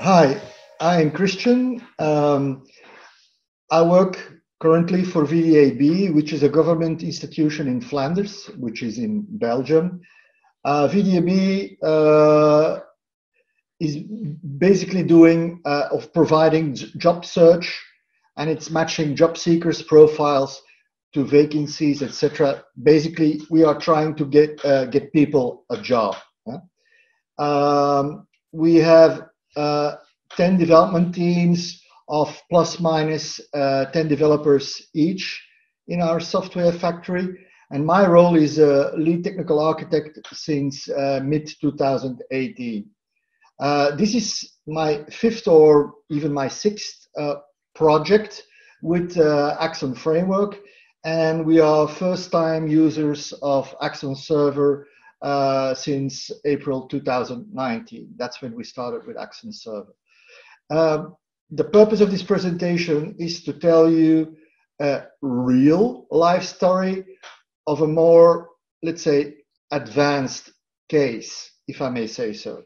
Hi, I'm Christian. I work currently for VDAB, which is a government institution in Flanders, which is in Belgium. VDAB is basically doing providing job search, and it's matching job seekers' profiles to vacancies, etc. Basically, we are trying to get people a job. Huh? We have 10 development teams of plus minus 10 developers each in our software factory. And my role is a lead technical architect since mid-2018. This is my fifth or even my sixth project with Axon Framework. And we are first-time users of Axon Server since April 2019. That's when we started with Axon Server. The purpose of this presentation is to tell you a real life story of a more, let's say, advanced case, if I may say so.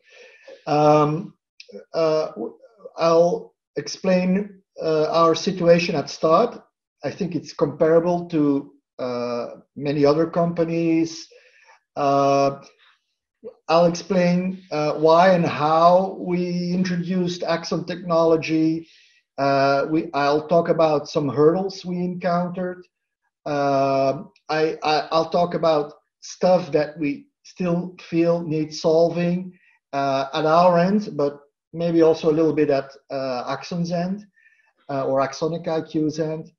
I'll explain our situation at start. I think it's comparable to many other companies. I'll explain why and how we introduced Axon technology. I'll talk about some hurdles we encountered. I'll talk about stuff that we still feel needs solving at our end, but maybe also a little bit at Axon's end or Axonic IQ's end.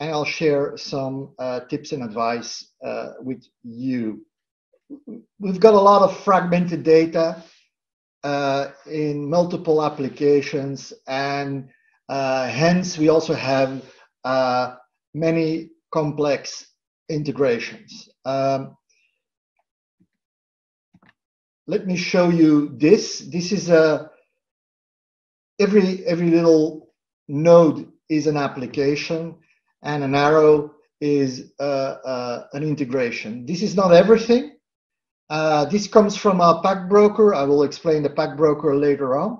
And I'll share some tips and advice with you. We've got a lot of fragmented data in multiple applications, and hence we also have many complex integrations. Let me show you this. This is a every little node is an application, and an arrow is an integration. This is not everything. This comes from our Pact broker. I will explain the Pact broker later on,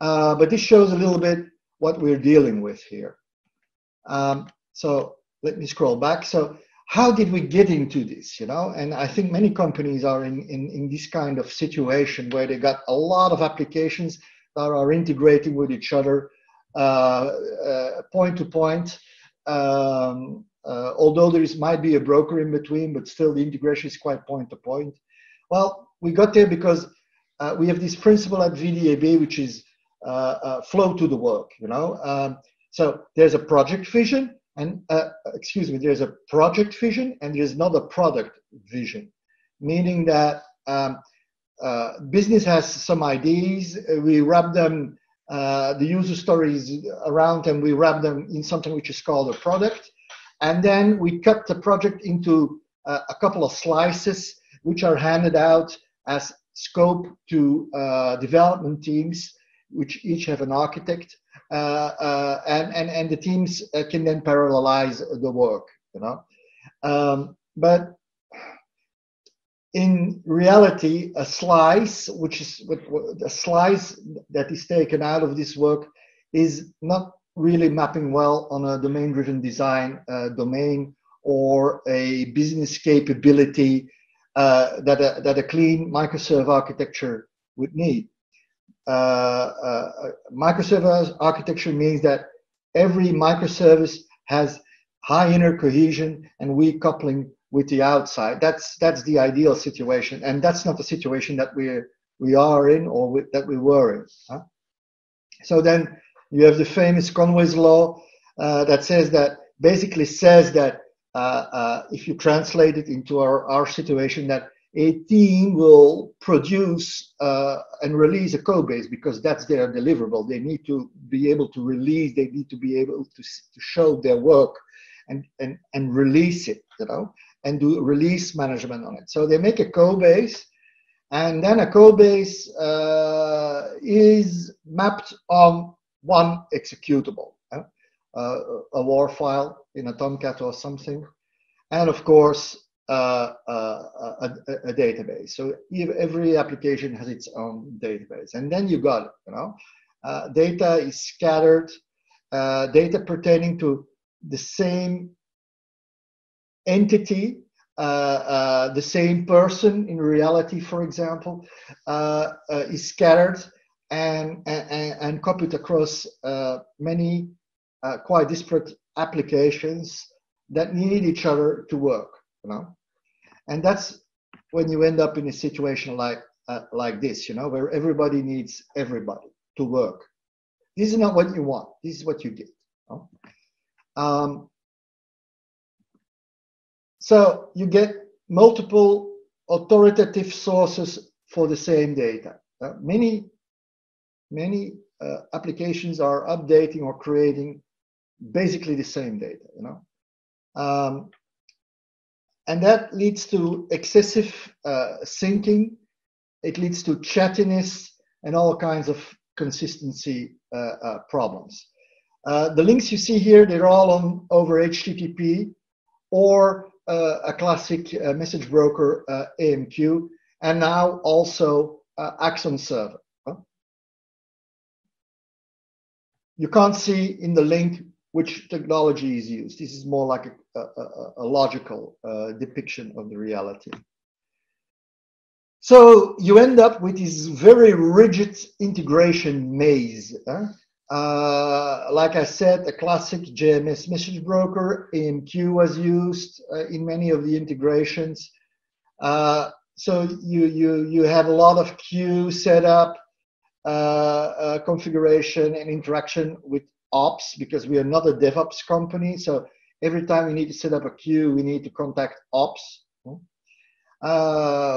but this shows a little bit what we're dealing with here. So let me scroll back. So how did we get into this? You know, and I think many companies are in this kind of situation where they got a lot of applications that are integrating with each other, point to point. Although there might be a broker in between, but still the integration is quite point to point. Well, we got there because we have this principle at VDAB, which is flow to the work, you know. So there's a project vision and, there's a project vision and there's not a product vision, meaning that business has some ideas, we wrap them, the user stories around them, we wrap them in something which is called a product. And then we cut the project into a couple of slices, which are handed out as scope to development teams, which each have an architect, and the teams can then parallelize the work, you know. But in reality, a slice, which is a slice that is taken out of this work, is not really mapping well on a domain-driven design domain or a business capability that a clean microservice architecture would need. Microservice architecture means that every microservice has high inner cohesion and weak coupling with the outside. That's the ideal situation, and that's not the situation that we are in or that we were in. Huh? So then, you have the famous Conway's law that says that basically says that if you translate it into our situation, that a team will produce and release a code base because that's their deliverable. They need to be able to release. They need to be able to show their work and release it, you know, and do release management on it. So they make a code base, and then a code base is mapped on one executable. a WAR file in a Tomcat or something, and of course a database. So every application has its own database, and then you got it, you know. Data is scattered, data pertaining to the same entity, the same person in reality, for example, is scattered and copied across many quite disparate applications that need each other to work, you know. And that's when you end up in a situation like this, you know, where everybody needs everybody to work. This is not what you want. This is what you get. You know? So you get multiple authoritative sources for the same data. Many applications are updating or creating basically the same data, you know. And that leads to excessive syncing. It leads to chattiness and all kinds of consistency problems. The links you see here, they're all on over HTTP or a classic message broker, AMQ, and now also Axon Server. You can't see in the link which technology is used. This is more like a logical depiction of the reality. So you end up with this very rigid integration maze. Like I said, a classic JMS message broker, AMQ was used in many of the integrations. So you have a lot of queue set up. Configuration and interaction with ops, because we are not a DevOps company. So every time we need to set up a queue, we need to contact ops,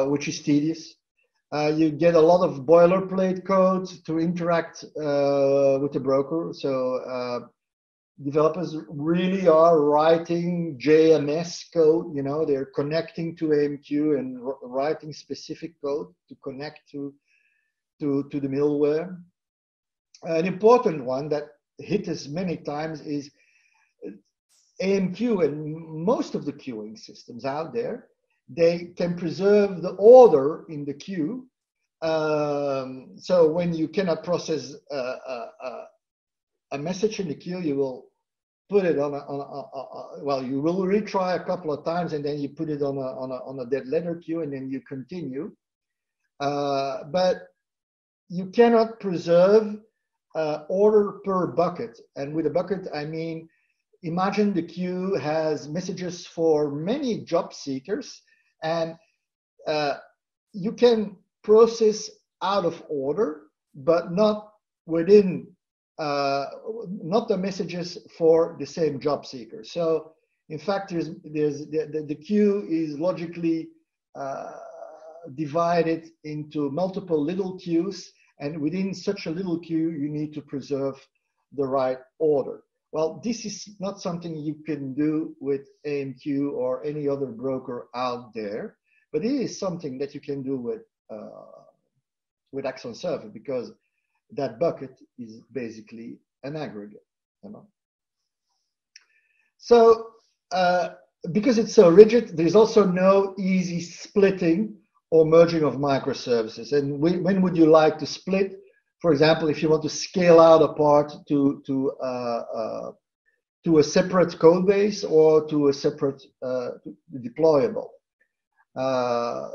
which is tedious. You get a lot of boilerplate code to interact with the broker. So developers really are writing JMS code. You know, they're connecting to AMQ and writing specific code to connect to the middleware. An important one that hit us many times is AMQ and most of the queuing systems out there, they can preserve the order in the queue. So when you cannot process a message in the queue, you will put it well, you will retry a couple of times, and then you put it on a dead letter queue, and then you continue. But you cannot preserve order per bucket. And with a bucket, I mean, imagine the queue has messages for many job seekers, and you can process out of order, but not within, not the messages for the same job seeker. So in fact, the queue is logically divided into multiple little queues. And within such a little queue, you need to preserve the right order. Well, this is not something you can do with AMQ or any other broker out there, but it is something that you can do with Axon Server, because that bucket is basically an aggregate, you know? So because it's so rigid, there's also no easy splitting or merging of microservices. And when would you like to split? For example, if you want to scale out a part to a separate code base or to a separate deployable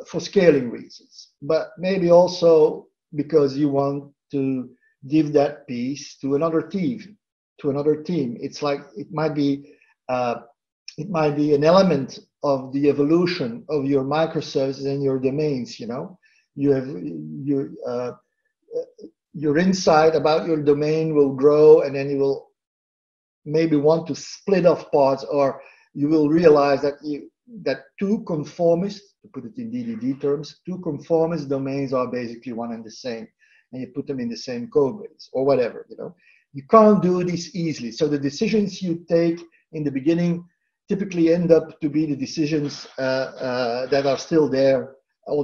for scaling reasons, but maybe also because you want to give that piece to another team. It's like it might be an element of the evolution of your microservices and your domains. You know, you have your insight about your domain will grow, and then you will maybe want to split off parts, or you will realize that two conformist, to put it in DDD terms, two conformist domains are basically one and the same, and you put them in the same code base or whatever. You know, you can't do this easily. So the decisions you take in the beginning typically end up to be the decisions that are still there, or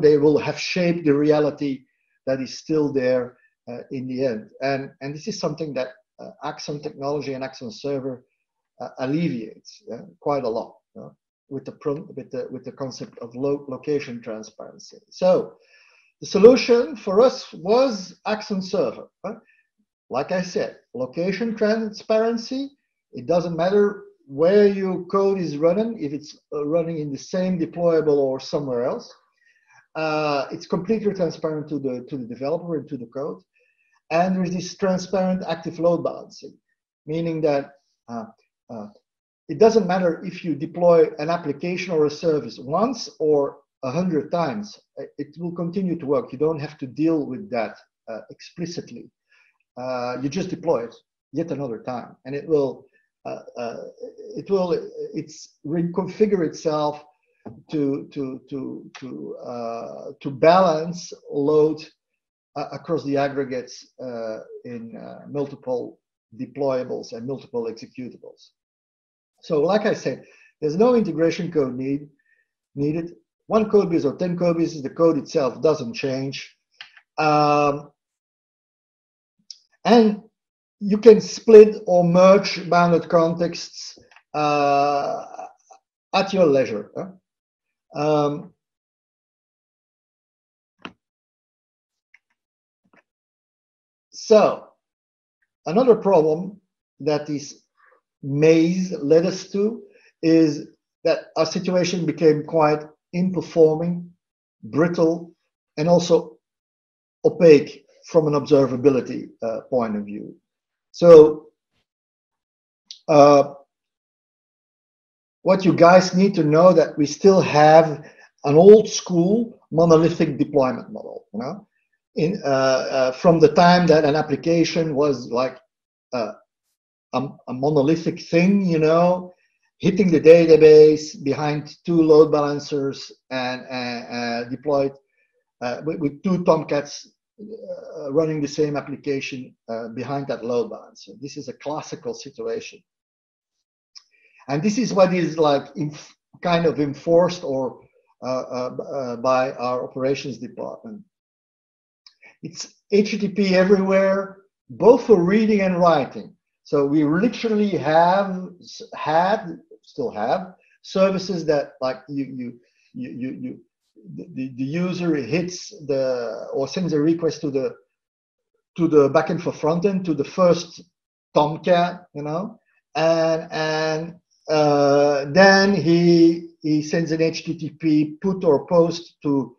they will have shaped the reality that is still there in the end. And this is something that Axon technology and Axon Server alleviates quite a lot with the concept of location transparency. So the solution for us was Axon Server. Like I said, location transparency, it doesn't matter where your code is running, if it's running in the same deployable or somewhere else. It's completely transparent to the developer and to the code. And there's this transparent active load balancing, meaning that it doesn't matter if you deploy an application or a service once or 100 times, it will continue to work. You don't have to deal with that explicitly. You just deploy it yet another time, and it will reconfigure itself to balance load across the aggregates in multiple deployables and multiple executables. So, like I said, there's no integration code needed. 1 code base or 10 code bases, the code itself doesn't change. And you can split or merge bounded contexts at your leisure. So another problem that this maze led us to is that our situation became quite underperforming, brittle, and also opaque from an observability point of view. So what you guys need to know that we still have an old school monolithic deployment model, you know, from the time that an application was like a monolithic thing, you know, hitting the database behind 2 load balancers and deployed with 2 Tomcats running the same application behind that load balancer. This is a classical situation, and this is what is like kind of enforced or by our operations department. It's HTTP everywhere, both for reading and writing. So we literally still have services that like the user hits or sends a request to the backend for frontend, to the first Tomcat, you know, and then he sends an HTTP put or post to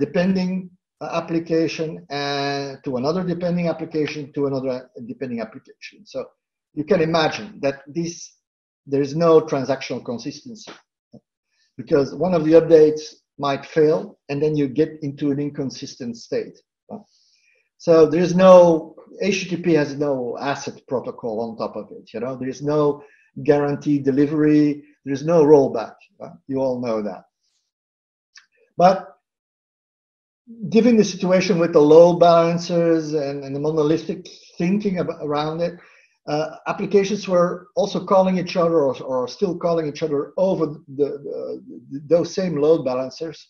depending application, and to another depending application, to another depending application. So you can imagine that there is no transactional consistency, because one of the updates might fail, and then you get into an inconsistent state. So there's no, HTTP has no asset protocol on top of it, you know, there's no guaranteed delivery, there's no rollback, you all know that. But given the situation with the load balancers and the monolithic thinking around it, applications were also calling each other or still calling each other over those same load balancers.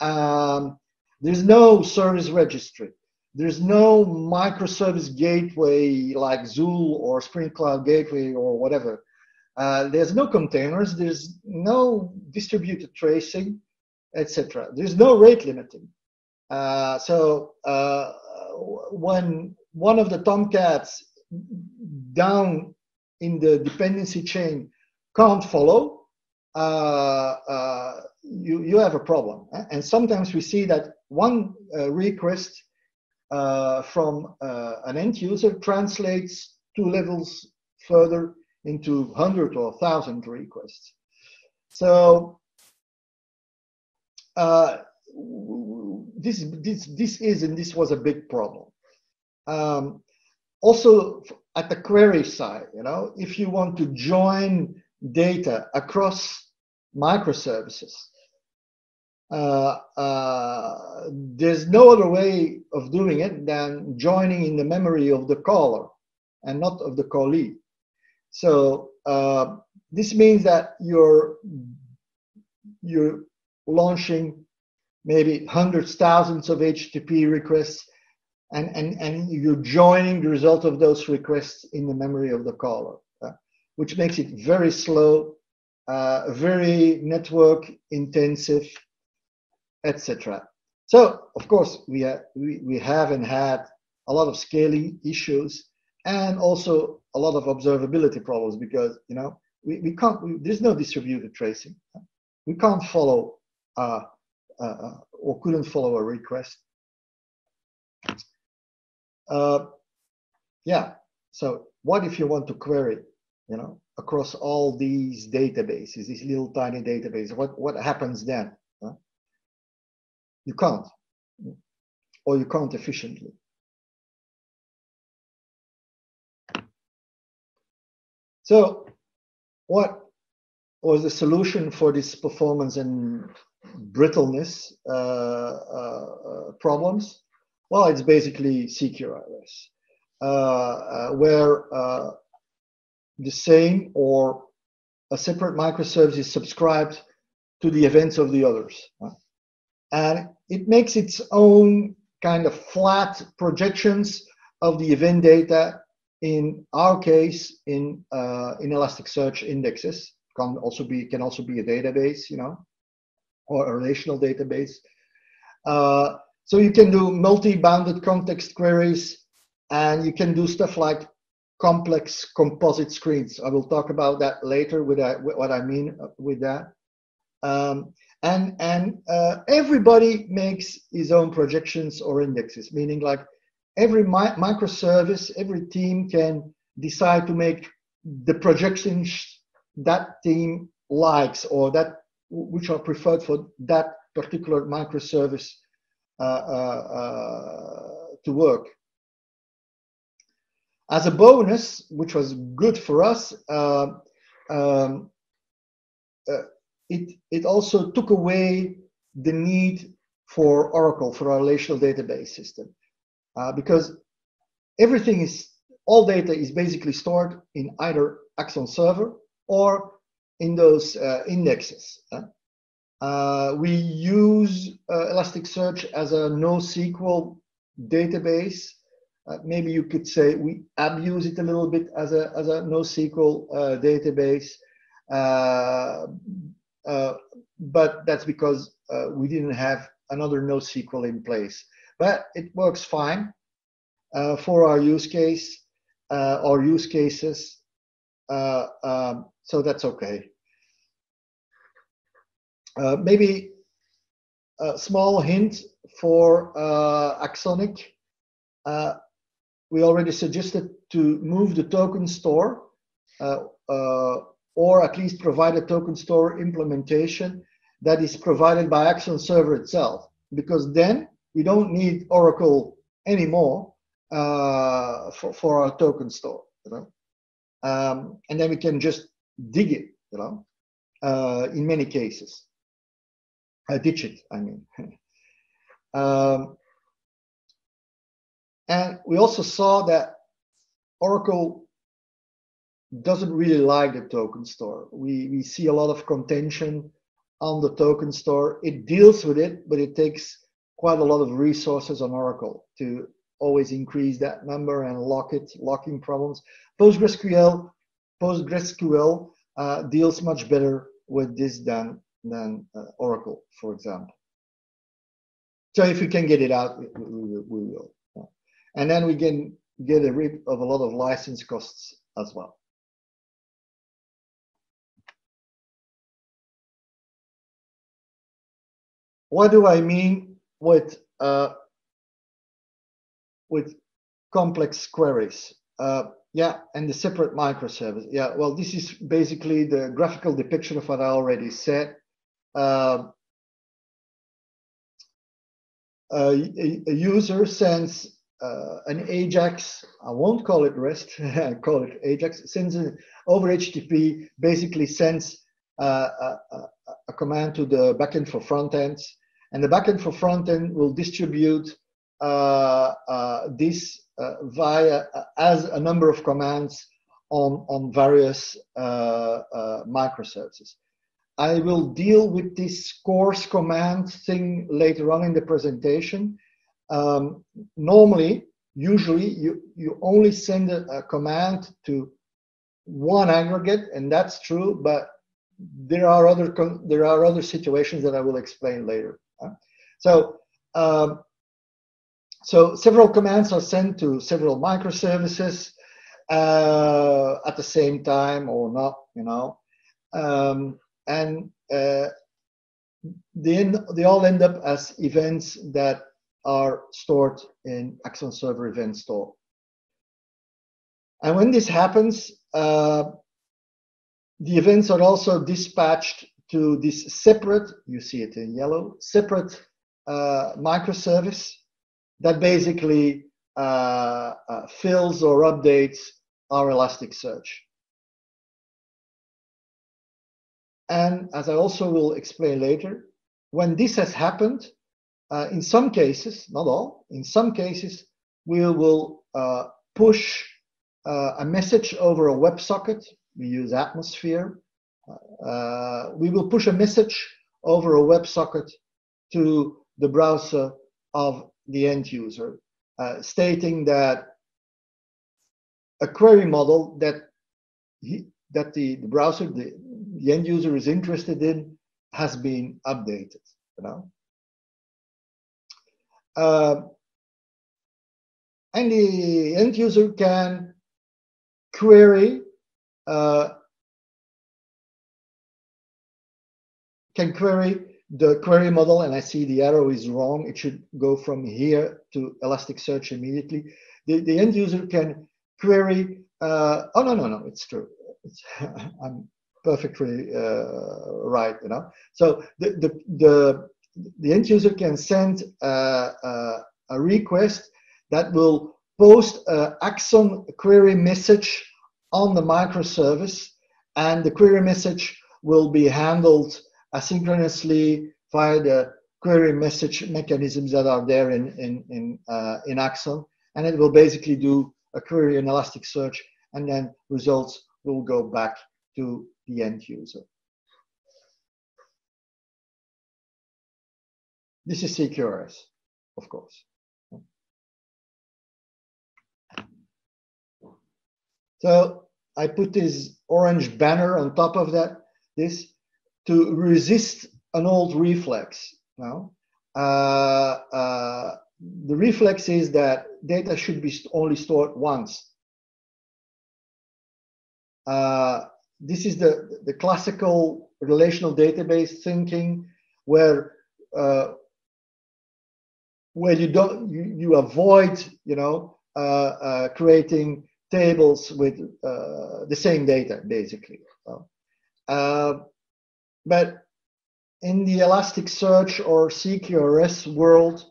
There's no service registry. There's no microservice gateway like Zuul or Spring Cloud Gateway or whatever. There's no containers. There's no distributed tracing, etc. There's no rate limiting. So when one of the Tomcats down in the dependency chain can't follow, you have a problem. And sometimes we see that one request from an end user translates 2 levels further into 100 or 1,000 requests. So this was a big problem. Also at the query side, you know, if you want to join data across microservices, there's no other way of doing it than joining in the memory of the caller and not of the callee. So this means that you're launching maybe hundreds, thousands of HTTP requests and you're joining the result of those requests in the memory of the caller, which makes it very slow, very network intensive, etc. So, of course, we have and had a lot of scaling issues and also a lot of observability problems because, you know, we can't, there's no distributed tracing. We can't follow or couldn't follow a request. Yeah, so what if you want to query, you know, across all these databases, these little tiny databases, what happens then? You can't, or you can't efficiently. So what was the solution for this performance and brittleness problems? Well, it's basically CQRS, where the same or a separate microservice is subscribed to the events of the others. And it makes its own kind of flat projections of the event data, in our case, in Elasticsearch indexes. Can also be a database, you know, or a relational database. So you can do multi-bounded context queries, and you can do stuff like complex composite screens. I will talk about that later, what I mean with that. And everybody makes his own projections or indexes, meaning like every microservice, every team can decide to make the projections that team likes or that which are preferred for that particular microservice to work. As a bonus, which was good for us, it also took away the need for Oracle, for our relational database system, because everything is, all data is basically stored in either Axon Server or in those indexes. We use Elasticsearch as a NoSQL database. Maybe you could say we abuse it a little bit as a NoSQL database. But that's because we didn't have another NoSQL in place. But it works fine for our use case or use cases. So that's okay. Maybe a small hint for Axonic. We already suggested to move the token store or at least provide a token store implementation that is provided by Axon Server itself, because then we don't need Oracle anymore for our token store, you know? And then we can just dig it, you know, in many cases. Ditch it, I mean. And we also saw that Oracle doesn't really like the token store. We see a lot of contention on the token store. It deals with it, but it takes quite a lot of resources on Oracle to always increase that number and lock it, locking problems. PostgreSQL deals much better with this than Oracle, for example. So if we can get it out, we will. And then we can get rid of a lot of license costs as well. What do I mean with complex queries? Yeah, and the separate microservice. Yeah, well, this is basically the graphical depiction of what I already said. A user sends an AJAX, I won't call it REST, I call it AJAX, sends over HTTP, basically sends a command to the backend for front ends. And the backend for front end will distribute this via as a number of commands on various microservices. I will deal with this coarse command thing later on in the presentation. normally, usually, you only send a command to one aggregate, and that's true, but there are other situations that I will explain later. So, several commands are sent to several microservices at the same time or not, you know, and then they all end up as events that are stored in Axon Server event store. And when this happens, the events are also dispatched to this separate, you see it in yellow, separate microservice that basically fills or updates our Elasticsearch. And as I also will explain later, when this has happened, in some cases, not all, in some cases, we will push a message over a WebSocket. We use Atmosphere. We will push a message over a WebSocket to the browser of the end user, stating that a query model that the browser, the end user is interested in, has been updated. You know. And the end user can query, the query model, and I see the arrow is wrong. It should go from here to Elasticsearch immediately. The end user can query, oh, no, it's true. It's, I'm perfectly right, you know. So the end user can send a request that will post an Axon query message on the microservice, and the query message will be handled asynchronously via the query message mechanisms that are there in Axon, and it will basically do a query in Elasticsearch, and then results will go back to the end user. This is CQRS, of course. So I put this orange banner on top of this to resist an old reflex. Now, the reflex is that data should be only stored once. This is the classical relational database thinking, where you avoid, you know, creating tables with the same data, basically. So, but in the Elasticsearch or CQRS world,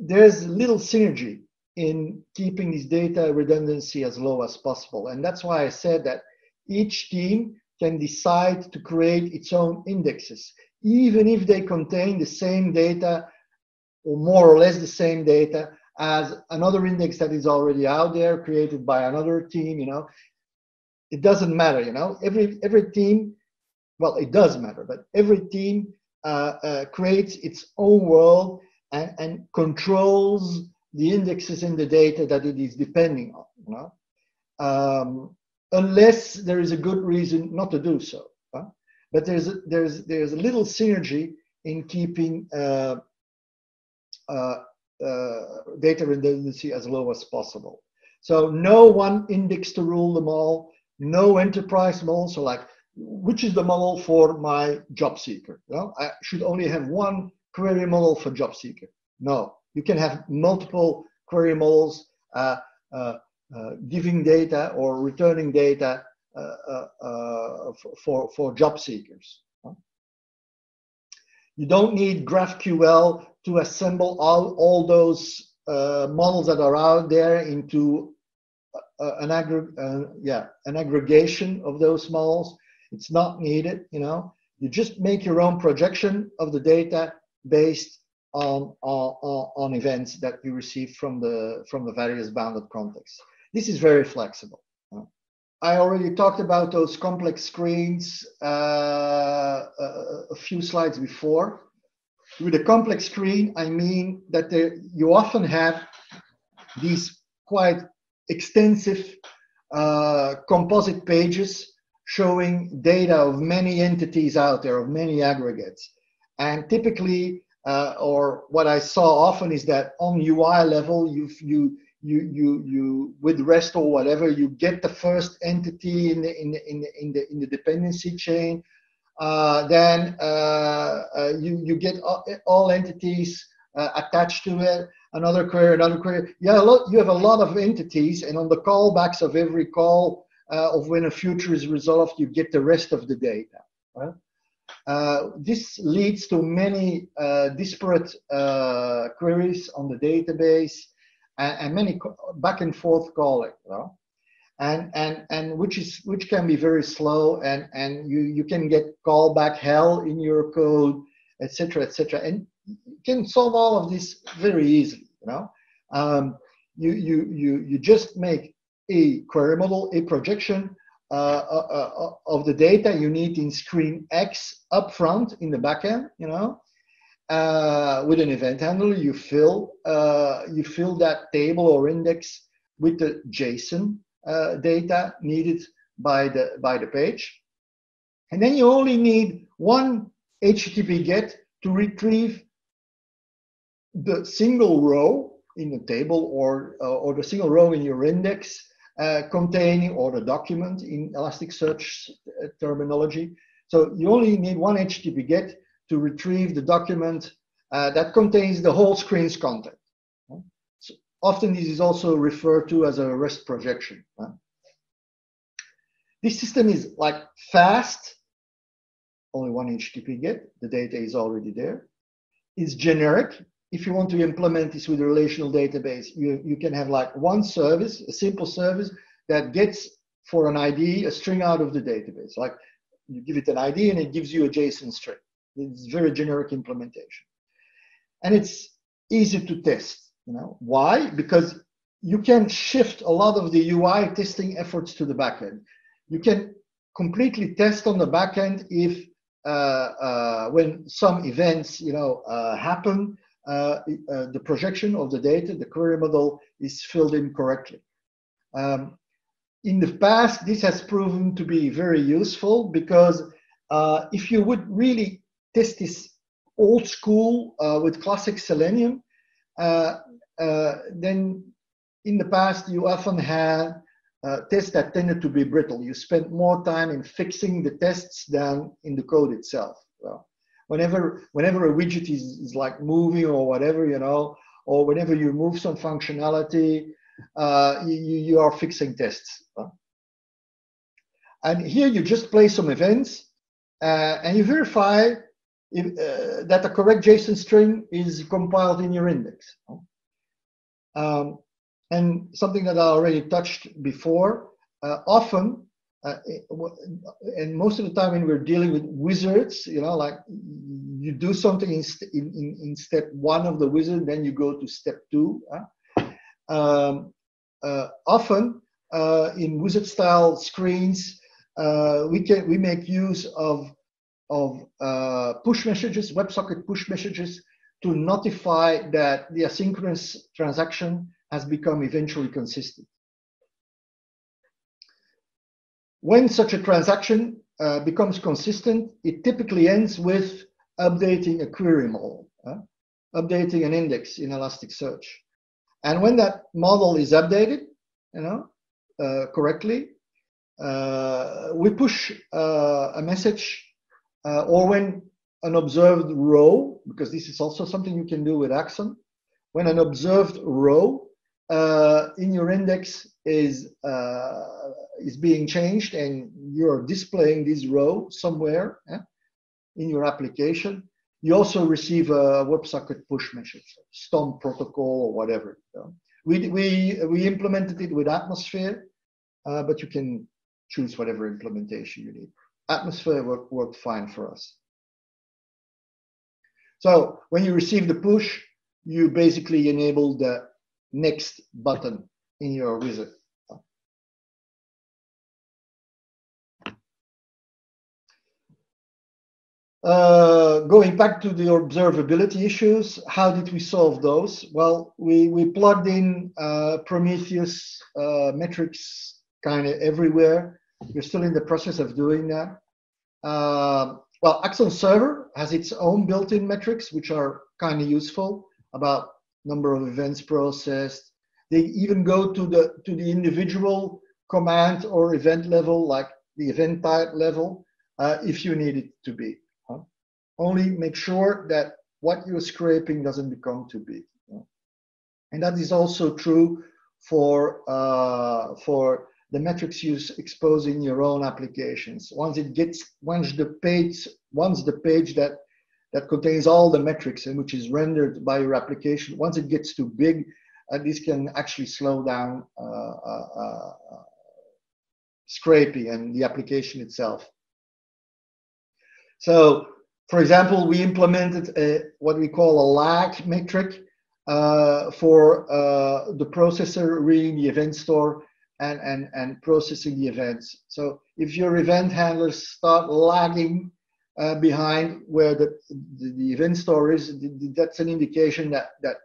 there's little synergy in keeping this data redundancy as low as possible. And that's why I said that each team can decide to create its own indexes, even if they contain the same data or more or less the same data as another index that is already out there created by another team, you know. It doesn't matter, you know. Every team, well, it does matter, but every team creates its own world and controls the indexes in the data that it is depending on, you know, unless there is a good reason not to do so. But there's a little synergy in keeping data redundancy as low as possible. So no one index to rule them all, no enterprise model. So like, which is the model for my job seeker? Well, I should only have one query model for job seeker. No, you can have multiple query models giving data or returning data for job seekers. You don't need GraphQL to assemble all those models that are out there into an aggregation of those models. It's not needed, you know. You just make your own projection of the data based on events that you receive from the various bounded contexts. This is very flexible. I already talked about those complex screens a few slides before. With a complex screen, I mean that you often have these quite extensive composite pages showing data of many entities out there, of many aggregates. And typically, or what I saw often is that on UI level, you with REST or whatever, you get the first entity in the dependency chain. Then you get all entities attached to it. Another query, another query. Yeah, you have a lot of entities, and on the callbacks of every call of when a future is resolved, you get the rest of the data. Right? This leads to many disparate queries on the database and many back and forth calling. Right? And which can be very slow, and you can get callback hell in your code, etc., etc. And you can solve all of this very easily. You know, you just make a query model, a projection of the data you need in screen X up front in the backend. You know, with an event handler, you fill that table or index with the JSON. Data needed by the page, and then you only need one HTTP GET to retrieve the single row in the table or the single row in your index containing, or the document in Elasticsearch terminology. So you only need one HTTP GET to retrieve the document that contains the whole screen's content. Often this is also referred to as a REST projection. This system is like fast, only one HTTP GET, the data is already there. It's generic. If you want to implement this with a relational database, you can have like one service, a simple service that gets for an ID, a string out of the database. Like you give it an ID and it gives you a JSON string. It's very generic implementation. And it's easy to test. You know why? Because you can shift a lot of the UI testing efforts to the backend. You can completely test on the backend if when some events happen, the projection of the data, the query model is filled in correctly. In the past, this has proven to be very useful because if you would really test this old school with classic Selenium. Then in the past you often had tests that tended to be brittle. You spent more time in fixing the tests than in the code itself. So whenever a widget is like moving or whatever, you know, or whenever you move some functionality, you are fixing tests. So. And here you just play some events and you verify if, that the correct JSON string is compiled in your index. And something that I already touched before, often, and most of the time when we're dealing with wizards, you know, like you do something in step one of the wizard, then you go to step two. Often in wizard style screens, we make use of push messages, WebSocket push messages, to notify that the asynchronous transaction has become eventually consistent. When such a transaction becomes consistent, it typically ends with updating a query model, updating an index in Elasticsearch. And when that model is updated, you know, correctly, we push a message. Or when an observed row, because this is also something you can do with Axon, when an observed row in your index is being changed and you're displaying this row somewhere in your application, you also receive a WebSocket push message, STOMP protocol or whatever. So we implemented it with Atmosphere, but you can choose whatever implementation you need. Atmosphere worked fine for us. So when you receive the push, you basically enable the next button in your wizard. Going back to the observability issues, how did we solve those? Well, we plugged in Prometheus metrics kind of everywhere. We're still in the process of doing that. Well, Axon Server has its own built-in metrics, which are kind of useful about number of events processed. They even go to the individual command or event level, like the event type level, if you need it to be. Huh? Only make sure that what you're scraping doesn't become too big. Huh? And that is also true for the metrics you expose in your own applications. Once the page that contains all the metrics and which is rendered by your application, once it gets too big, this can actually slow down scraping and the application itself. So, for example, we implemented what we call a lag metric for the processor reading the event store and processing the events. So if your event handlers start lagging behind where the event store is, that's an indication that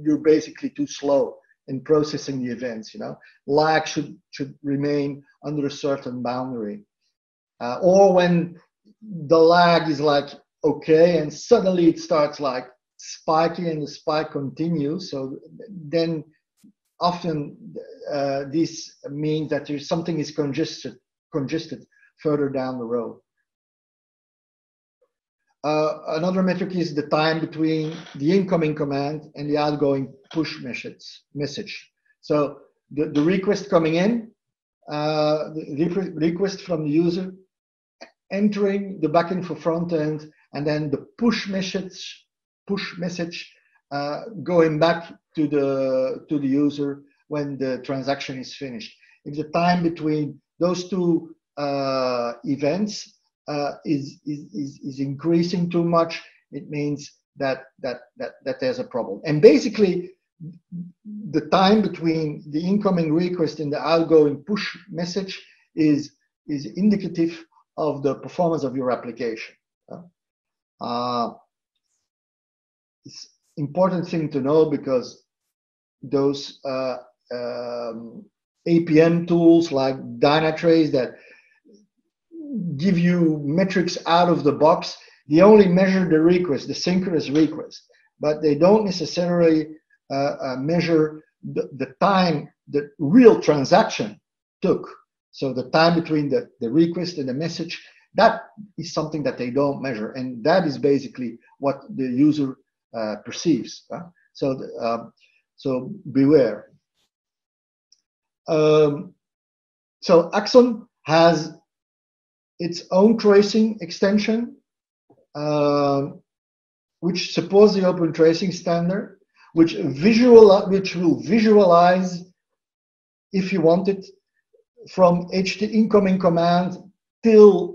you're basically too slow in processing the events. You know, lag should remain under a certain boundary. Or when the lag is like okay, and suddenly it starts like spiking, and the spike continues. So then often this means that something is congested further down the road. Another metric is the time between the incoming command and the outgoing push message. So the request coming in, the request from the user, entering the backend for front end, and then the push message going back to the user when the transaction is finished. If the time between those two events is increasing too much, it means that there's a problem. And basically, the time between the incoming request and the outgoing push message is indicative of the performance of your application. It's an important thing to know, because those APM tools like Dynatrace that give you metrics out of the box, they only measure the request, the synchronous request, but they don't necessarily measure the time the real transaction took. So the time between the request and the message, that is something that they don't measure, and that is basically what the user perceives. So beware. So Axon has its own tracing extension, which supports the open tracing standard, which will visualize, if you want it, from incoming command till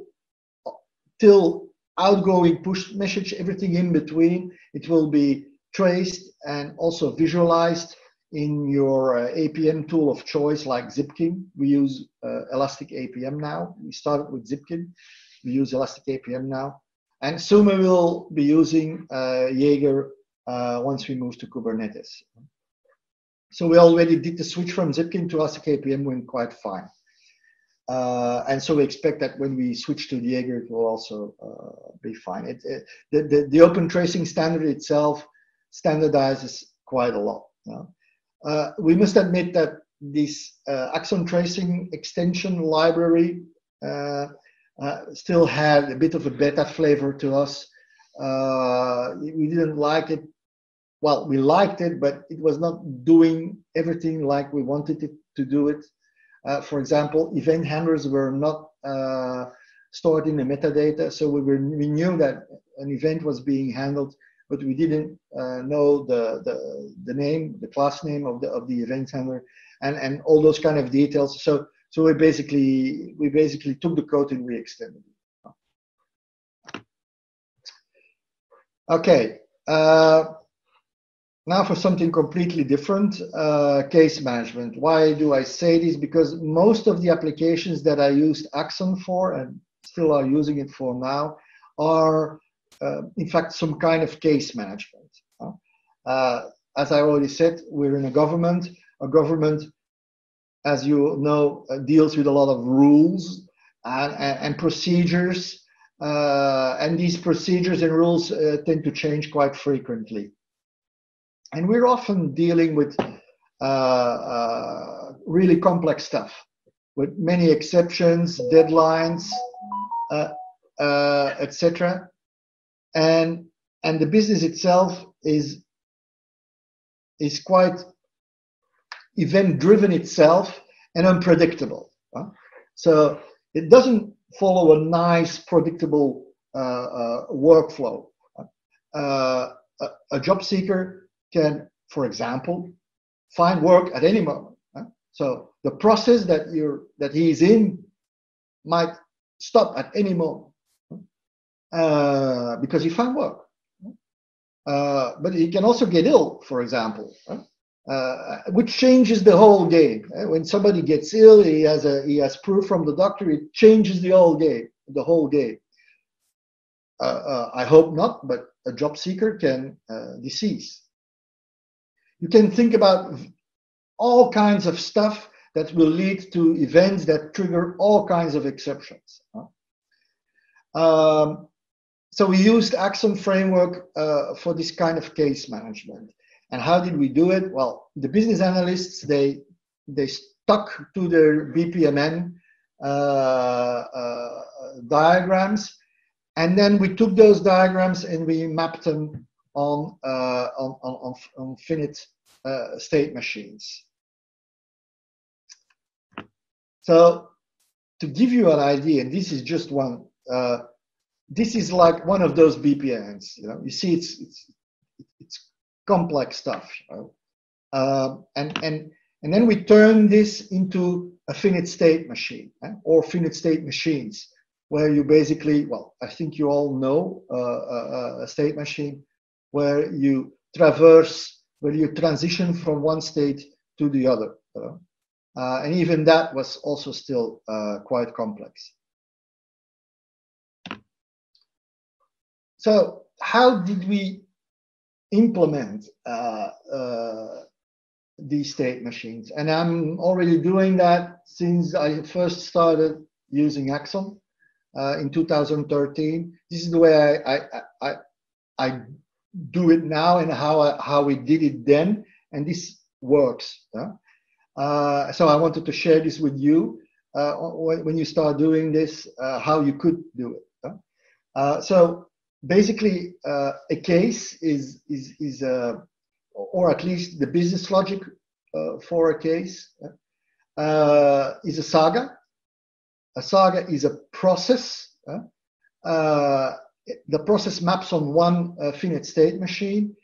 outgoing push message, everything in between. It will be traced and also visualized in your APM tool of choice, like Zipkin. We use Elastic APM now. We started with Zipkin. We use Elastic APM now. And soon we will be using Jaeger once we move to Kubernetes. So we already did the switch from Zipkin to Elastic APM went quite fine. And so we expect that when we switch to Jaeger, it will also be fine. The open tracing standard itself standardizes quite a lot. Yeah? We must admit that this Axon tracing extension library still had a bit of a beta flavor to us. We didn't like it. Well, we liked it, but it was not doing everything like we wanted it to do it. For example, event handlers were not stored in the metadata, so we knew that an event was being handled, but we didn't know the name, the class name of the event handler, and all those kind of details. So we basically took the code and we extended it. Okay, now for something completely different, case management. Why do I say this? Because most of the applications that I used Axon for and still are using it for now are in fact, some kind of case management. As I already said, we're in a government. A government, as you know, deals with a lot of rules and procedures, and these procedures and rules tend to change quite frequently. And we're often dealing with really complex stuff, with many exceptions, deadlines, etc. And the business itself is quite event-driven itself and unpredictable. So it doesn't follow a nice, predictable workflow. A job seeker can, for example, find work at any moment. So the process that he's in might stop at any moment because he found work. But he can also get ill, for example, which changes the whole game. When somebody gets ill, he has proof from the doctor. It changes the whole game. I hope not, but a job seeker can decease. You can think about all kinds of stuff that will lead to events that trigger all kinds of exceptions. So we used Axon Framework for this kind of case management. And how did we do it? Well, the business analysts, they stuck to their BPMN diagrams, and then we took those diagrams and we mapped them on finite state machines. So to give you an idea, and this is just one. This is like one of those BPMNs. You know, you see, it's complex stuff. You know? And then we turn this into a finite state machine, or finite state machines, where you basically, well, I think you all know a state machine, where you traverse, where you transition from one state to the other. You know? And even that was also still quite complex. So how did we implement these state machines? And I'm already doing that since I first started using Axon in 2013. This is the way I do it now and how we did it then. And this works. Yeah? So I wanted to share this with you when you start doing this, how you could do it. Yeah? So basically, a case or at least the business logic for a case, is a saga. A saga is a process. The process maps on one finite state machine,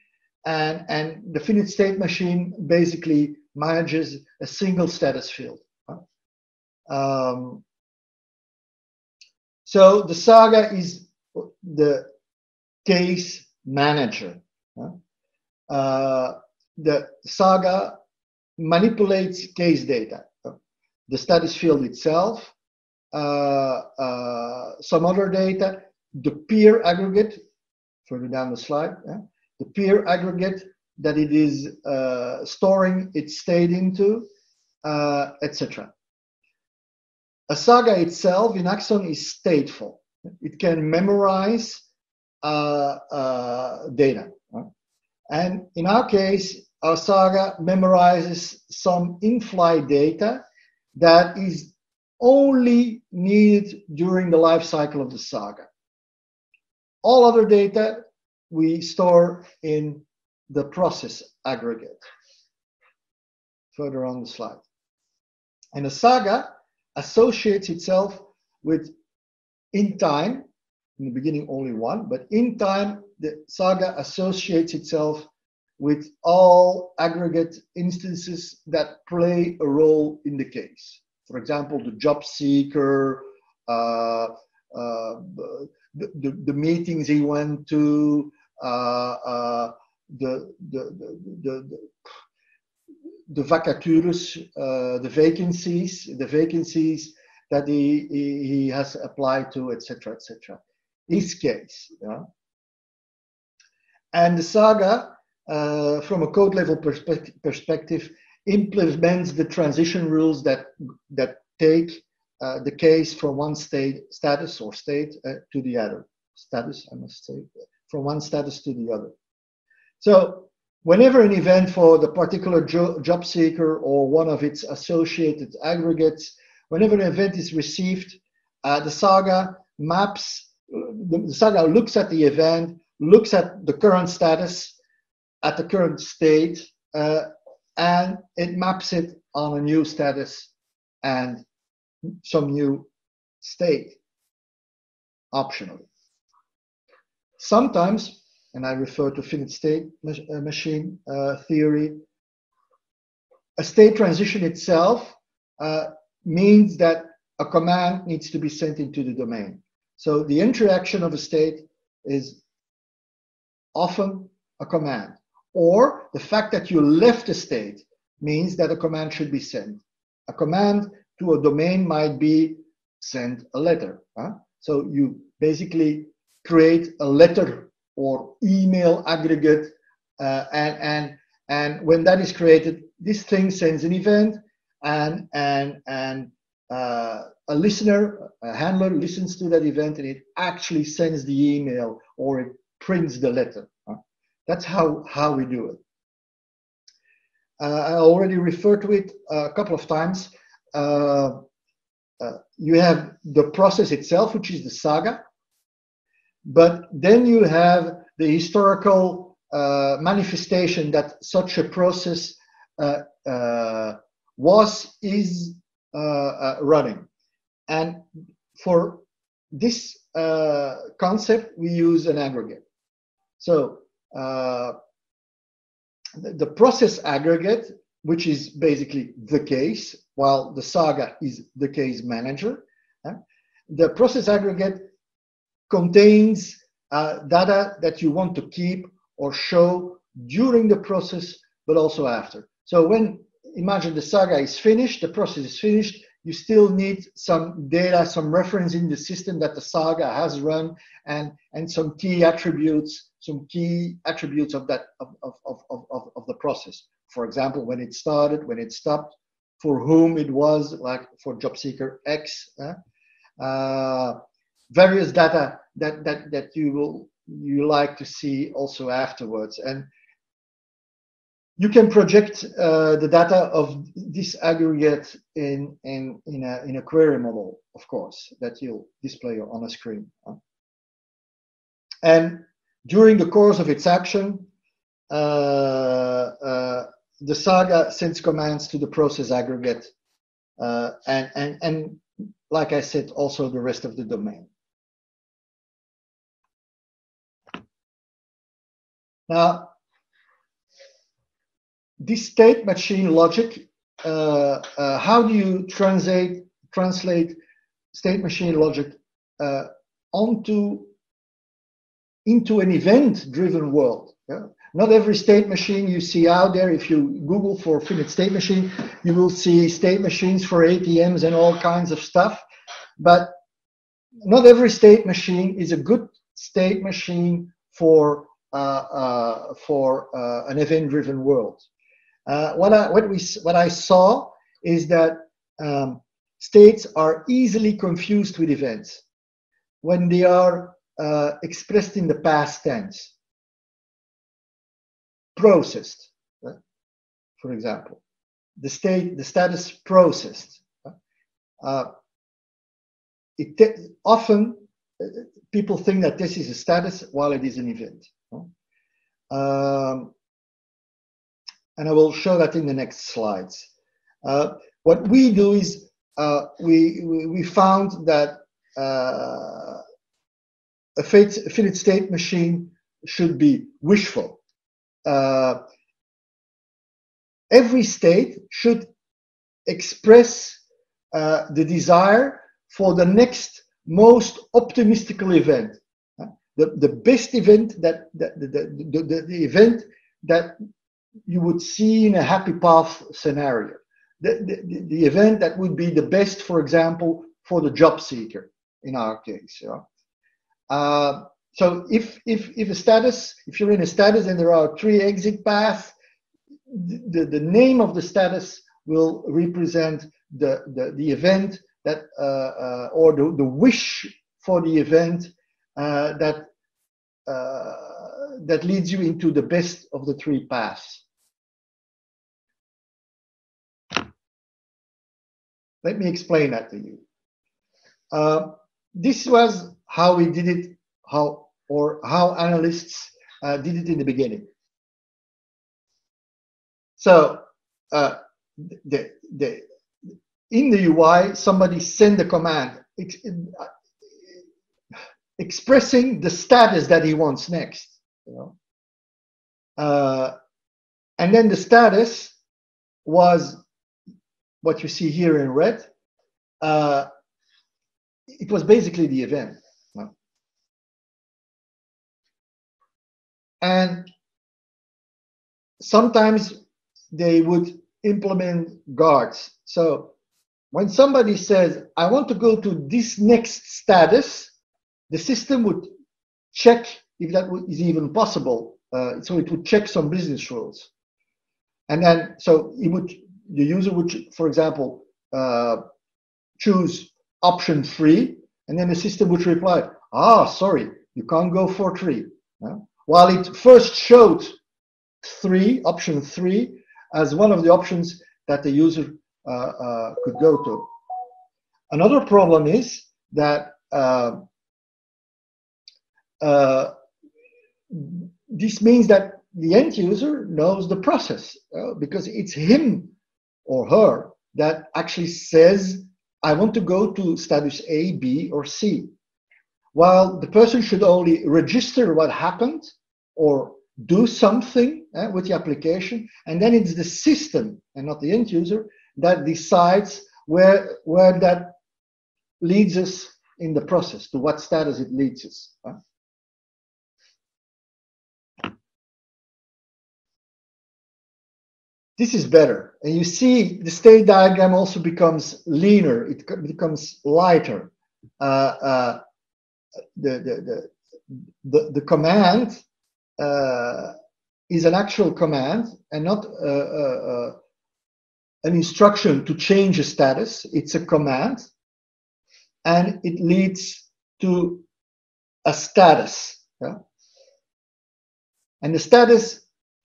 and the finite state machine basically manages a single status field. So the saga is the case manager. The saga manipulates case data, the status field itself, some other data, the peer aggregate, further down the slide, the peer aggregate that it is storing its state into, etc. A saga itself in Axon is stateful. It can memorize data. And in our case, our saga memorizes some in-flight data that is only needed during the life cycle of the saga. All other data we store in the process aggregate. Further on the slide. And a saga associates itself with in time, in the beginning only one, but in time, the saga associates itself with all aggregate instances that play a role in the case. For example, the job seeker, the meetings he went to, the vacatures, the vacancies that he has applied to, etc., etc. This case, And the Saga, from a code level perspective, implements the transition rules that take the case from one status to the other. Status, I must say, from one status to the other. So whenever an event for the particular job seeker or one of its associated aggregates, whenever an event is received, the Saga maps, the Saga looks at the event, looks at the current status, at the current state, and it maps it on a new status and some new state, optionally. Sometimes, and I refer to finite state machine theory, a state transition itself means that a command needs to be sent into the domain. So the interaction of a state is often a command. Or the fact that you left a state means that a command should be sent. A command to a domain might be send a letter. Huh? So you basically create a letter or email aggregate, and when that is created, this thing sends an event, and a listener, a handler, listens to that event, and it actually sends the email or it prints the letter. That's how we do it. I already referred to it a couple of times. You have the process itself, which is the Saga, but then you have the historical manifestation that such a process is running. And for this concept, we use an aggregate. So the process aggregate, which is basically the case, while the Saga is the case manager. The process aggregate contains data that you want to keep or show during the process, but also after. So when, imagine the Saga is finished, the process is finished, you still need some data, some reference in the system that the Saga has run, and some key attributes, of that of the process. For example, when it started, when it stopped, for whom it was, like for job seeker X. Various data that you like to see also afterwards, and you can project the data of this aggregate in a query model, of course, that you'll display on a screen. And during the course of its action, the Saga sends commands to the process aggregate, and like I said, also the rest of the domain. Now, this state machine logic, how do you translate state machine logic into an event-driven world? Yeah? Not every state machine you see out there. If you Google for finite state machine, you will see state machines for ATMs and all kinds of stuff. But not every state machine is a good state machine for an event-driven world. What I saw is that states are easily confused with events when they are expressed in the past tense, processed, right? For example, the status processed. Right? Often people think that this is a status while it is an event. And I will show that in the next slides. What we do is we found that a finite state machine should be wishful. Every state should express the desire for the next most optimistic event. The best event the event that you would see in a happy path scenario, the event that would be the best, for example, for the job seeker in our case. Yeah? So if you're in a status and there are 3 exit paths, the name of the status will represent the event that or the wish for the event that leads you into the best of the 3 paths. Let me explain that to you. This was how we did it, how analysts did it in the beginning. So in the UI, somebody sent a command expressing the status that he wants next, you know? And then the status was what you see here in red. It was basically the event. And sometimes they would implement guards. So when somebody says, I want to go to this next status, the system would check if that is even possible. So it would check some business rules. And then, so it would, the user would, for example, choose option 3, and then the system would reply, ah, sorry, you can't go for 3. No? While it first showed option 3, as one of the options that the user could go to. Another problem is that this means that the end user knows the process because it's him or her that actually says, I want to go to status A, B, or C. While the person should only register what happened or do something with the application, and then it's the system and not the end user that decides where that leads us in the process, to what status it leads us. This is better, and you see the state diagram also becomes leaner, it becomes lighter. The command is an actual command and not an instruction to change a status. It's a command, and it leads to a status. Yeah? And the status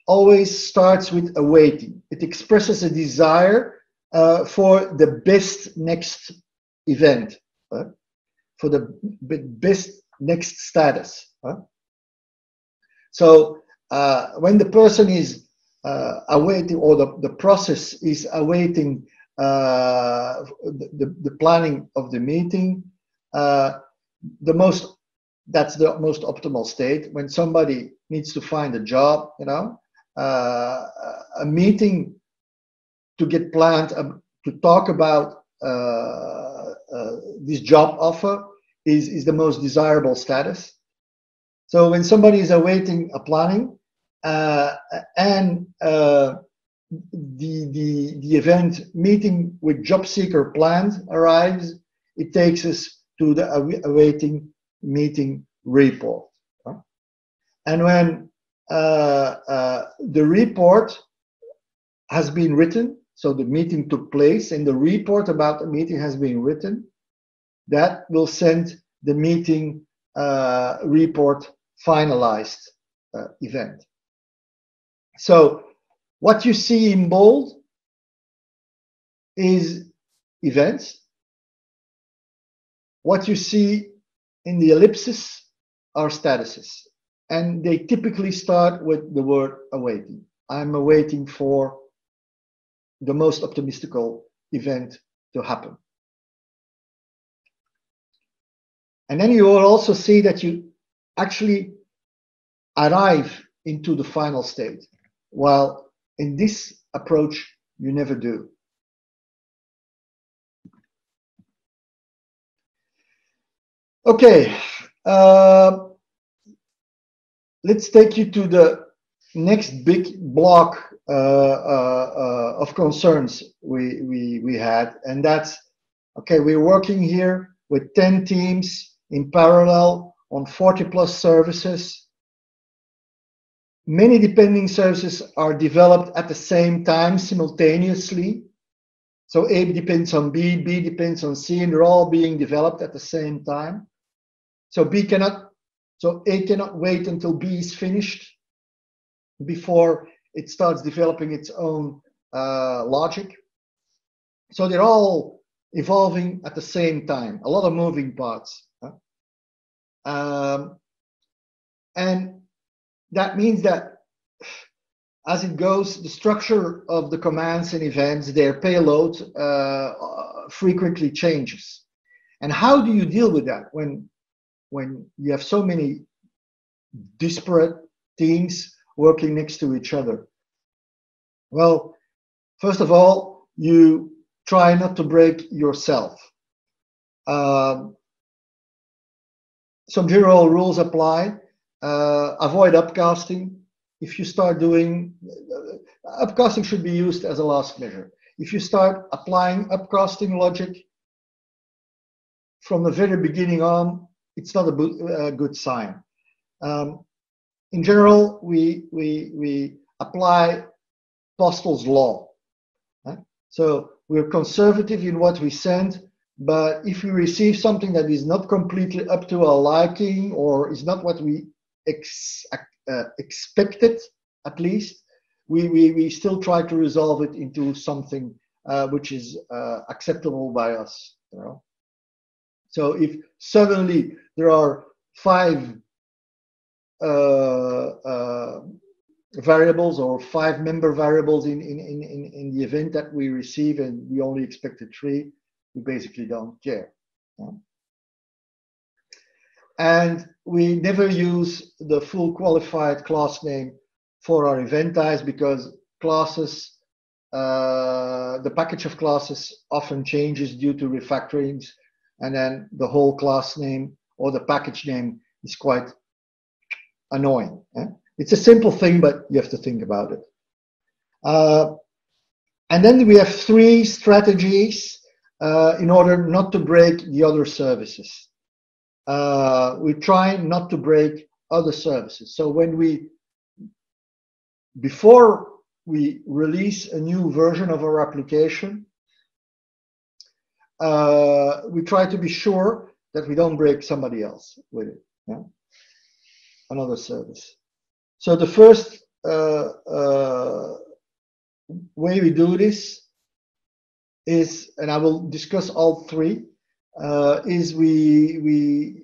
always starts with awaiting. It expresses a desire for the best next event, for the best next status. So when the person is awaiting, or the process is awaiting the planning of the meeting, that's the most optimal state. When somebody needs to find a job, you know, a meeting to get planned to talk about this job offer is the most desirable status. So when somebody is awaiting a planning and the event meeting with job seeker planned arrives, it takes us to the awaiting meeting report. And when the report has been written, so the meeting took place and the report about the meeting has been written, that will send the meeting report finalized event. So what you see in bold is events. What you see in the ellipses are statuses, and they typically start with the word awaiting. I'm awaiting for the most optimistical event to happen. And then you will also see that you actually arrive into the final state, while in this approach, you never do. Okay, let's take you to the next big block of concerns we had, and that's, okay, we're working here with 10 teams in parallel on 40+ services. Many depending services are developed at the same time, simultaneously. So A depends on B, B depends on C, and they're all being developed at the same time. So A cannot wait until B is finished before it starts developing its own logic. So they're all evolving at the same time. A lot of moving parts. And that means that as it goes, the structure of the commands and events, their payload frequently changes. And how do you deal with that when you have so many disparate teams working next to each other? Well, first of all, you try not to break yourself. Some general rules apply. Avoid upcasting. If you start doing upcasting, should be used as a last measure. If you start applying upcasting logic from the very beginning on, it's not a good sign. In general, we apply Postle's law. Right? So we're conservative in what we send. But if we receive something that is not completely up to our liking or is not what we expected, at least, we still try to resolve it into something which is acceptable by us. You know? So if suddenly there are 5 variables or 5 member variables in the event that we receive and we only expected 3, we basically don't care. Yeah. And we never use the full qualified class name for our event ties because classes, the package of classes often changes due to refactorings, and then the whole class name or the package name is quite annoying. Yeah. It's a simple thing, but you have to think about it. And then we have 3 strategies in order not to break the other services. We try not to break other services. So when before we release a new version of our application, we try to be sure that we don't break somebody else with it, yeah? Another service. So the first way we do this is, and I will discuss all 3, is we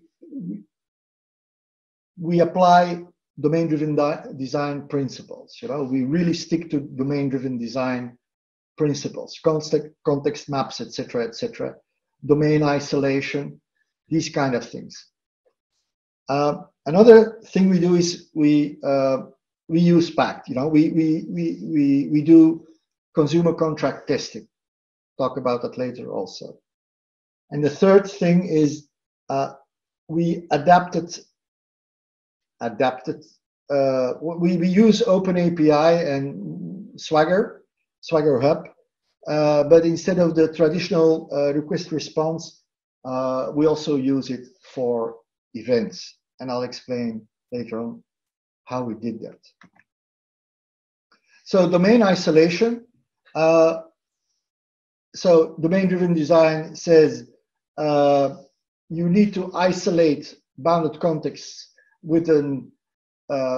apply domain-driven design principles. You know, we really stick to domain-driven design principles, context maps, etc., etc., domain isolation, these kind of things. Another thing we do is we use Pact. You know, we do consumer contract testing. Talk about that later also. And the third thing is we we use OpenAPI and Swagger Hub, but instead of the traditional request response, we also use it for events. And I'll explain later on how we did that. So domain isolation. So domain-driven design says you need to isolate bounded contexts with a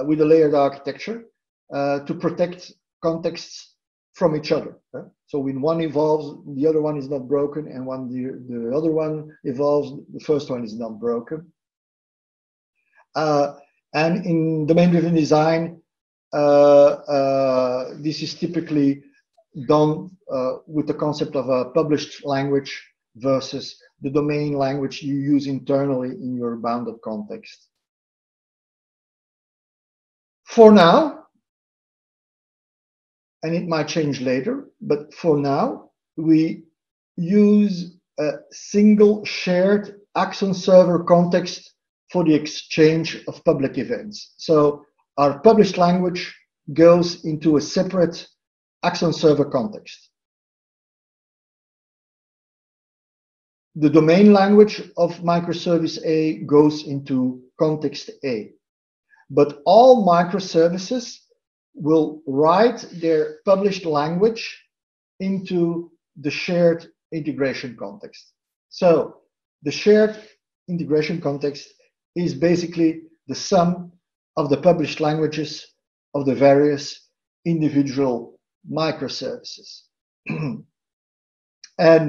layered architecture to protect contexts from each other. Right? So when one evolves, the other one is not broken, and when the other one evolves, the first one is not broken. And in domain-driven design, this is typically done with the concept of a published language versus the domain language you use internally in your bounded context. For now, and it might change later, but for now, we use a single shared Axon server context for the exchange of public events. So our published language goes into a separate Axon server context. The domain language of microservice A goes into context A. But all microservices will write their published language into the shared integration context. So the shared integration context is basically the sum of the published languages of the various individual microservices. And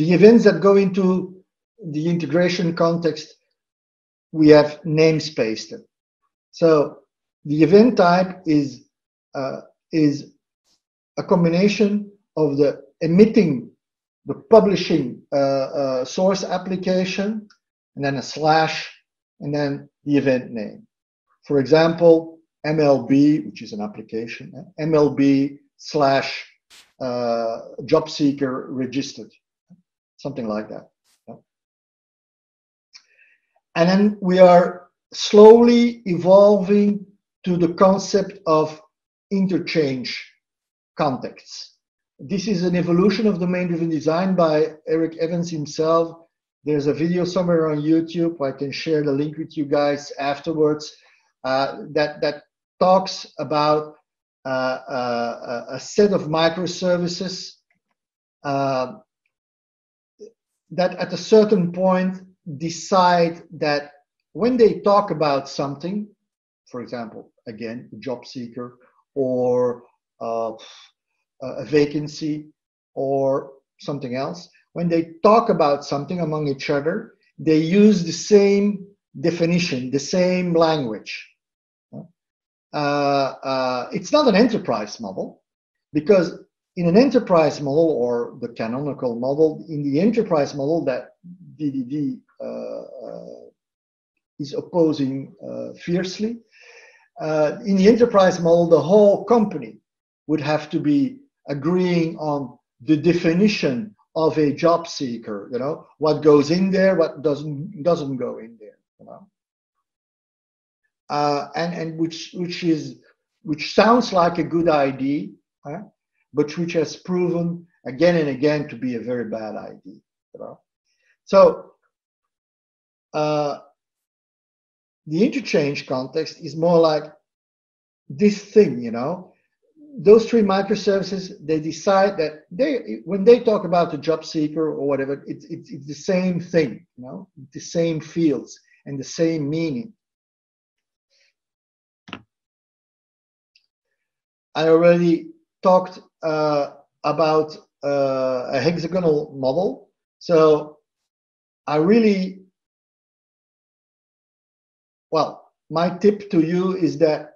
the events that go into the integration context, we have namespaced them. So the event type is a combination of the emitting, the publishing source application, and then a slash, and then the event name. For example, MLB, which is an application, MLB slash job seeker registered, something like that. And then we are slowly evolving to the concept of interchange contexts. This is an evolution of domain-driven design by Eric Evans himself. There's a video somewhere on YouTube. I can share the link with you guys afterwards. That talks about a set of microservices that at a certain point decide that when they talk about something, for example, again, a job seeker or a vacancy or something else, when they talk about something among each other, they use the same definition, the same language. It's not an enterprise model, because in an enterprise model, or the canonical model, in the enterprise model that DDD is opposing fiercely, in the enterprise model, the whole company would have to be agreeing on the definition of a job seeker, you know, what goes in there, what doesn't go in there, you know. And which sounds like a good idea, huh? But which has proven again and again to be a very bad idea, you know. So the interchange context is more like this thing, you know. Those three microservices, they decide that when they talk about the job seeker or whatever, it's the same thing, you know, the same fields and the same meaning. I already talked about a hexagonal model. So I really, well, my tip to you is that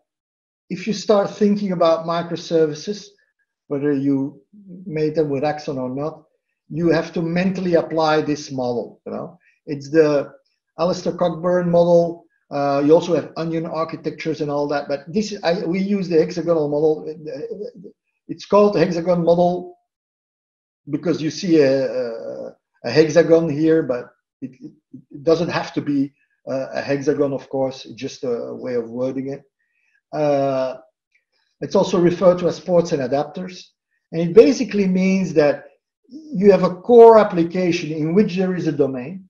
if you start thinking about microservices, whether you made them with Axon or not, you have to mentally apply this model, you know. It's the Alistair Cockburn model. You also have onion architectures and all that, but this, we use the hexagonal model. It's called the hexagon model because you see a hexagon here, but it doesn't have to be a hexagon, of course, just a way of wording it. It's also referred to as ports and adapters, and it basically means that you have a core application in which there is a domain,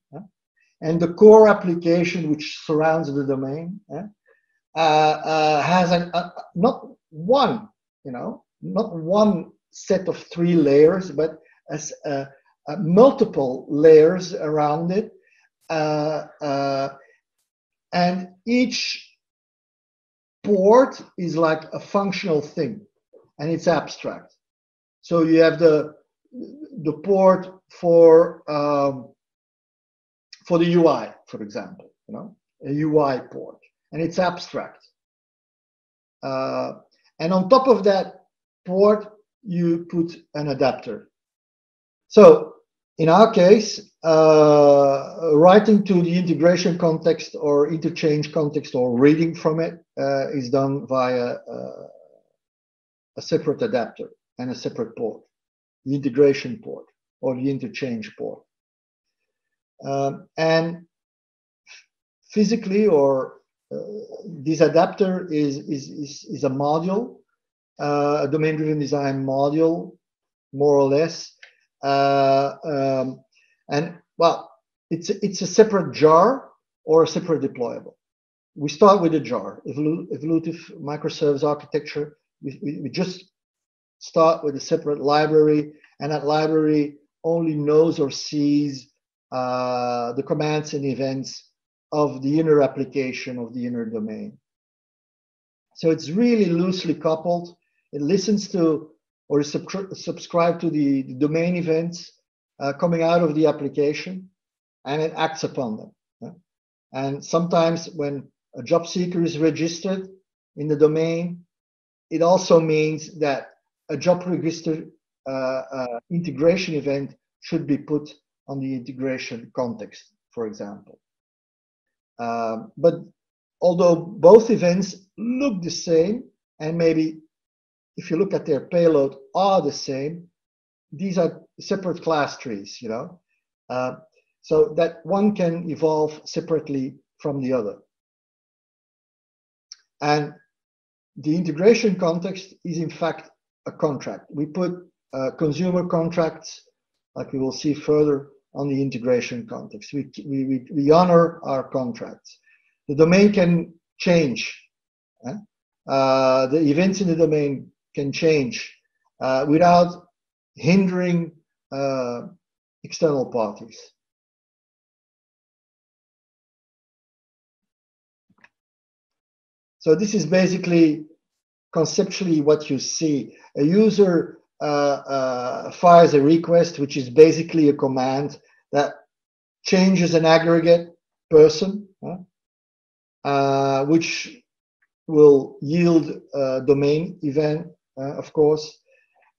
and the core application which surrounds the domain has not one, you know, not one set of three layers, but as multiple layers around it, and each port is like a functional thing, and it's abstract. So you have the port for the UI, for example, you know, a UI port, and it's abstract. And on top of that port, you put an adapter. So in our case, writing to the integration context or interchange context or reading from it is done via a separate adapter and a separate port, the integration port or the interchange port. And physically, or this adapter is a module, a domain-driven design module, more or less. And well, it's a separate jar or a separate deployable. We start with a JAR, evolutive microservice architecture. We just start with a separate library, and that library only knows or sees the commands and events of the inner application, of the inner domain. So it's really loosely coupled. It listens to or is subscribed to the domain events coming out of the application, and it acts upon them. Yeah? And sometimes when a job seeker is registered in the domain, it also means that a job register integration event should be put on the integration context, for example. But although both events look the same, and maybe if you look at their payload are the same, these are separate class trees, you know, so that one can evolve separately from the other. And the integration context is in fact a contract. We put consumer contracts, like we will see further, on the integration context. We honor our contracts. The domain can change. The events in the domain can change without hindering external parties. So this is basically conceptually what you see. A user fires a request, which is basically a command that changes an aggregate person, which will yield a domain event, of course.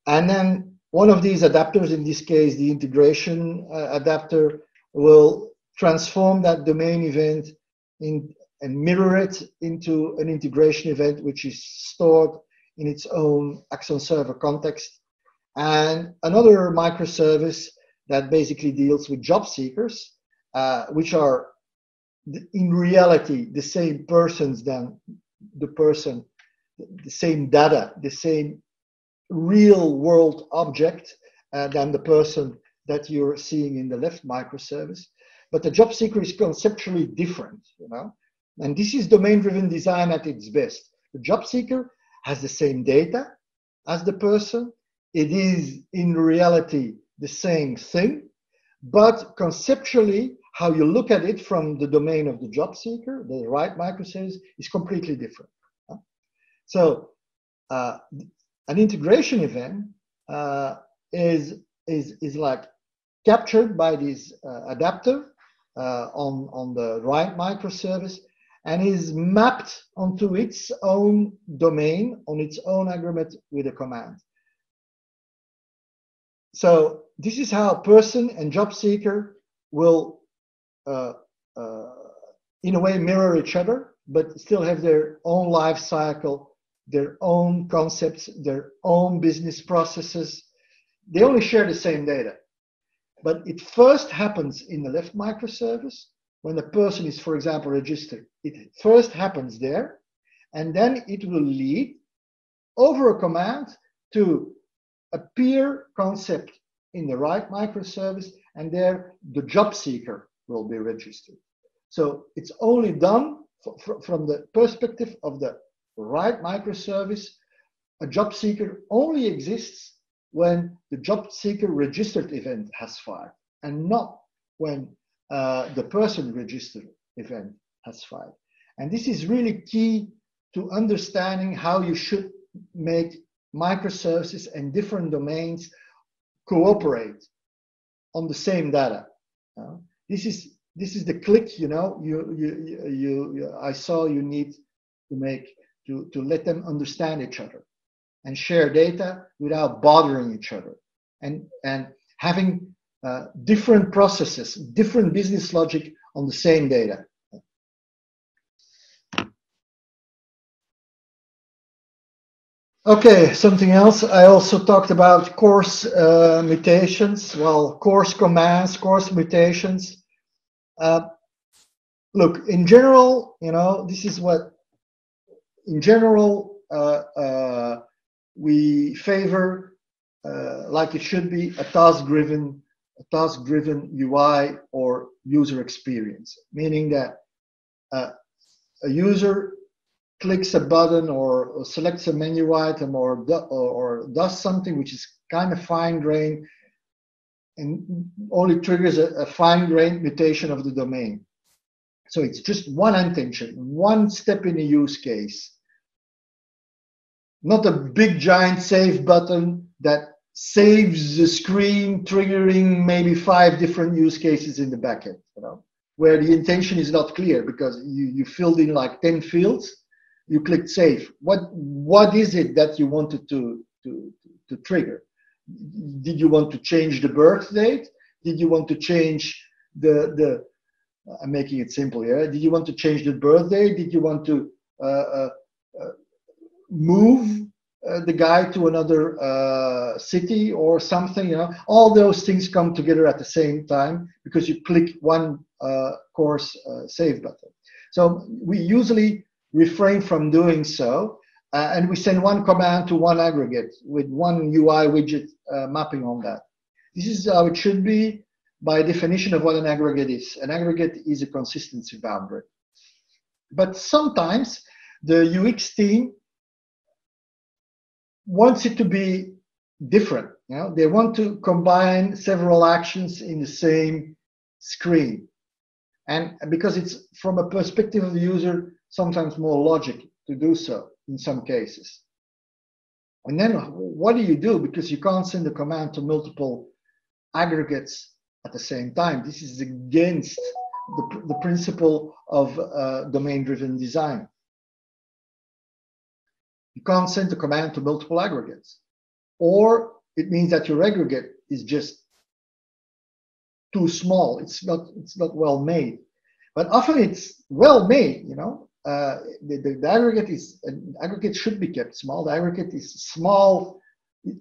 And then one of these adapters, in this case the integration adapter, will transform that domain event in and mirror it into an integration event, which is stored in its own Axon Server context. And another microservice that basically deals with job seekers, which are in reality the same persons than the person, the same data, the same real world object than the person that you're seeing in the left microservice. But the job seeker is conceptually different, you know. And this is domain-driven design at its best. The job seeker has the same data as the person. It is, in reality, the same thing. But conceptually, how you look at it from the domain of the job seeker, the right microservice, is completely different. So an integration event is like captured by this adapter on the right microservice, and is mapped onto its own domain, on its own aggregate with a command. So this is how person and job seeker will, in a way, mirror each other, but still have their own life cycle, their own concepts, their own business processes. They only share the same data. But it first happens in the left microservice, when the person is, for example, registered. It first happens there, and then it will lead over a command to a peer concept in the right microservice, and there the job seeker will be registered. So it's only done from the perspective of the right microservice. A job seeker only exists when the job seeker registered event has fired, and not when the person registered event has fired. And this is really key to understanding how you should make microservices and different domains cooperate on the same data. This is the click, you know, I saw you need to make to let them understand each other and share data without bothering each other, and having different processes, different business logic on the same data. Okay, something else. I also talked about coarse mutations, well, coarse commands, coarse mutations. Look, in general, you know, this is what, in general, we favor, like it should be, a task-driven UI or user experience, meaning that a user clicks a button or selects a menu item or does something which is kind of fine-grained and only triggers a fine-grained mutation of the domain. So it's just one intention, one step in a use case. Not a big giant save button that saves the screen, triggering maybe 5 different use cases in the backend, you know, where the intention is not clear because you filled in like 10 fields, you clicked save. What is it that you wanted to trigger? Did you want to change the birth date? Did you want to change the I'm making it simple here. Did you want to change the birth date? Did you want to move the guy to another city or something, you know? All those things come together at the same time because you click one course save button. So we usually refrain from doing so, and we send one command to one aggregate with one UI widget mapping on that. This is how it should be by definition of what an aggregate is. An aggregate is a consistency boundary. But sometimes the UX team wants it to be different. You know? They want to combine several actions in the same screen. And because it's from a perspective of the user, sometimes more logic to do so in some cases. And then what do you do? Because you can't send a command to multiple aggregates at the same time. This is against the principle of domain-driven design. You can't send a command to multiple aggregates, or it means that your aggregate is just too small. It's not well made. But often it's well made, you know. The aggregate is an aggregate should be kept small. The aggregate is small,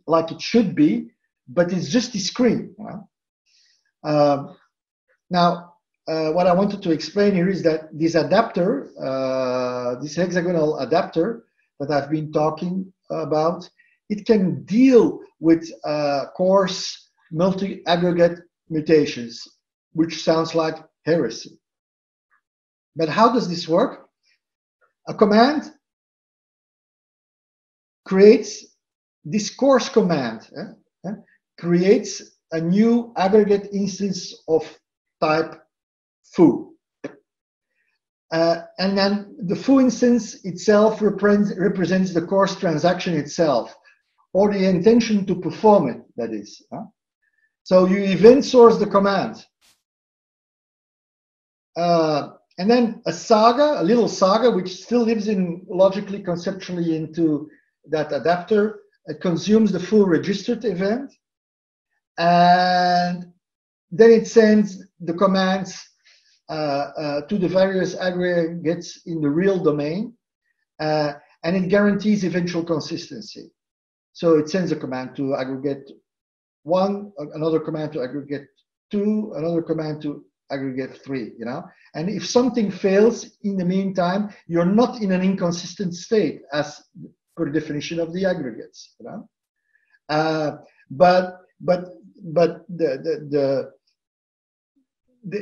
like it should be, but it's just a screen. You know? What I wanted to explain here is that this adapter, this hexagonal adapter that I've been talking about, it can deal with coarse multi-aggregate mutations, which sounds like heresy. But how does this work? A command creates this coarse command, creates a new aggregate instance of type foo. And then the foo instance itself represents the coarse transaction itself, or the intention to perform it, that is. So you event source the command. And then a saga, a little saga, which still lives in logically, conceptually into that adapter. It consumes the foo registered event. And then it sends the commands to the various aggregates in the real domain, and it guarantees eventual consistency. So it sends a command to aggregate 1, another command to aggregate 2, another command to aggregate 3, you know. And if something fails in the meantime, you're not in an inconsistent state as per definition of the aggregates, you know. But the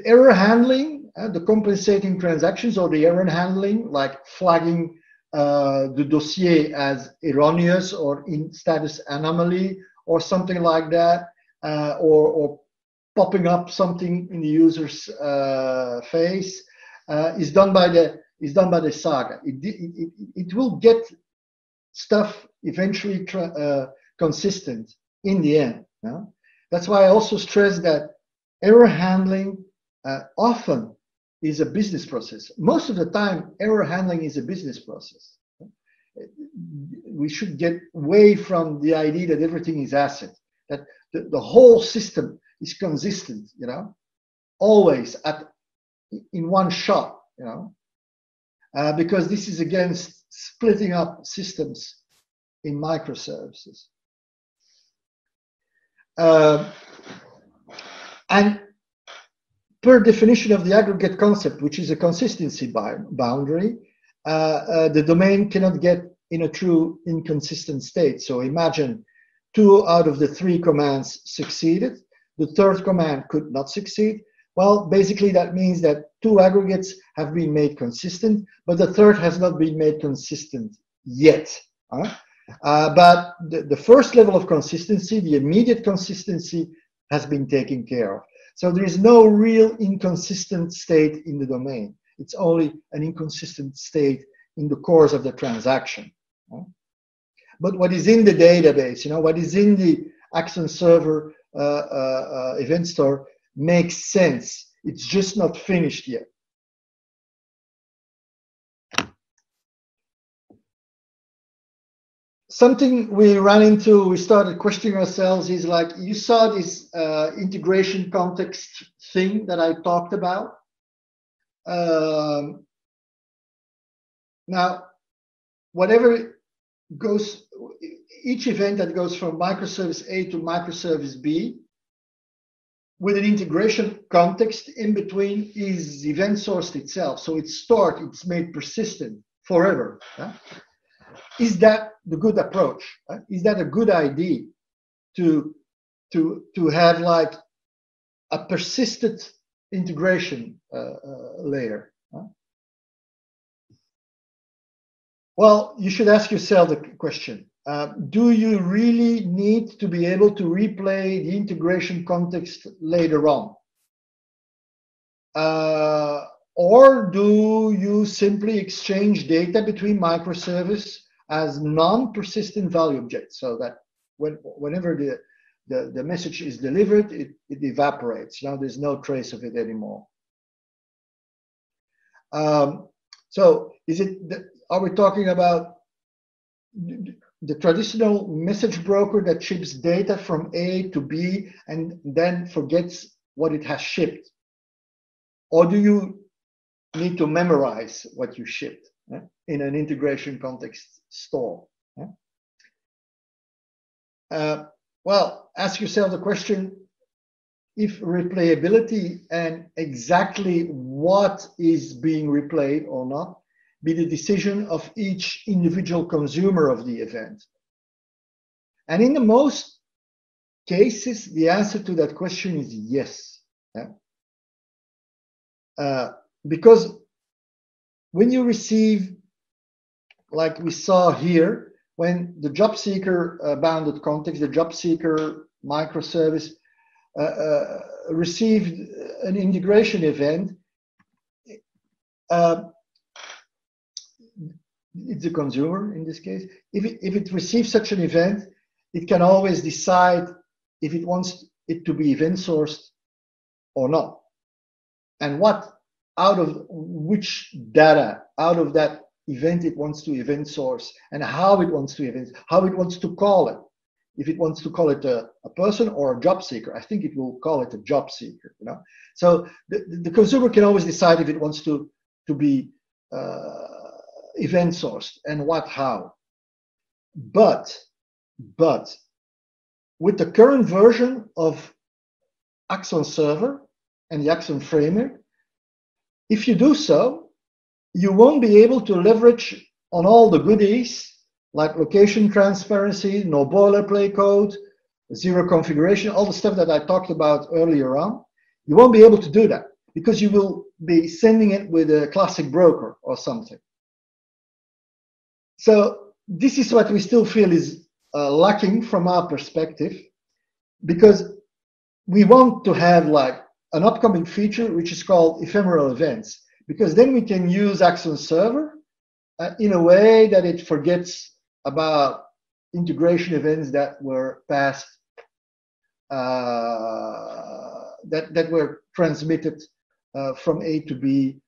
error handling, the compensating transactions, or the error handling, like flagging the dossier as erroneous or in status anomaly or something like that, or popping up something in the user's face, is done by the saga. It will get stuff eventually consistent in the end. Yeah? That's why I also stress that error handling often is a business process. Most of the time, error handling is a business process. We should get away from the idea that everything is asset, that the whole system is consistent, you know, always in one shot, you know, because this is against splitting up systems in microservices. And per definition of the aggregate concept, which is a consistency boundary, the domain cannot get in a true inconsistent state. So imagine 2 out of the 3 commands succeeded. The 3rd command could not succeed. Well, basically that means that two aggregates have been made consistent, but the third has not been made consistent yet. But the first level of consistency, the immediate consistency, has been taken care of. So there is no real inconsistent state in the domain. It's only an inconsistent state in the course of the transaction. But what is in the database, what is in the Axon Server event store makes sense. It's just not finished yet. Something we ran into, we started questioning ourselves, is like, you saw this integration context thing that I talked about. Now, whatever goes, each event that goes from microservice A to microservice B, with an integration context in between, is event sourced itself. So it's stored, it's made persistent forever. Is that the good approach? Is that a good idea to have like a persistent integration layer? Well, you should ask yourself the question. Do you really need to be able to replay the integration context later on? Or do you simply exchange data between microservices as non-persistent value objects, so that whenever the message is delivered, it evaporates. Now there's no trace of it anymore. So are we talking about the traditional message broker that ships data from A to B and then forgets what it has shipped? Or do you need to memorize what you shipped in an integration context store? Well, ask yourself the question, if replayability and exactly what is being replayed or not be the decision of each individual consumer of the event. And in the most cases, the answer to that question is yes. Because when you receive, like we saw here, when the job seeker bounded context, the job seeker microservice received an integration event, it's a consumer in this case. If it receives such an event, it can always decide if it wants it to be event sourced or not. And what out of which data, out of that event it wants to event source, and how it wants to event, how it wants to call it. If it wants to call it a person or a job seeker, I think it will call it a job seeker. So the consumer can always decide if it wants to be event sourced and what, how. But with the current version of Axon Server and the Axon Framework, if you do so, you won't be able to leverage on all the goodies like location transparency, no boilerplate code, zero configuration, all the stuff that I talked about earlier on. You won't be able to do that because you will be sending it with a classic broker or something. So this is what we still feel is lacking from our perspective, because we want to have like an upcoming feature which is called ephemeral events, because then we can use Axon Server in a way that it forgets about integration events that were passed, that were transmitted from A to B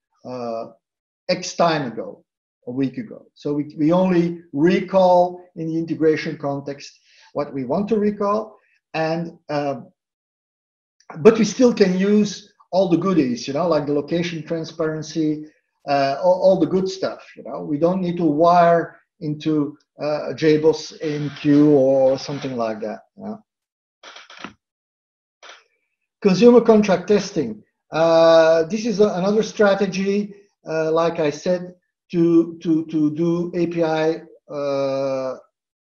X time ago, a week ago. So we only recall in the integration context what we want to recall, and but we still can use all the goodies, like the location transparency, all the good stuff. We don't need to wire into JBoss AMQ or something like that. Consumer contract testing. This is another strategy, like I said, to do API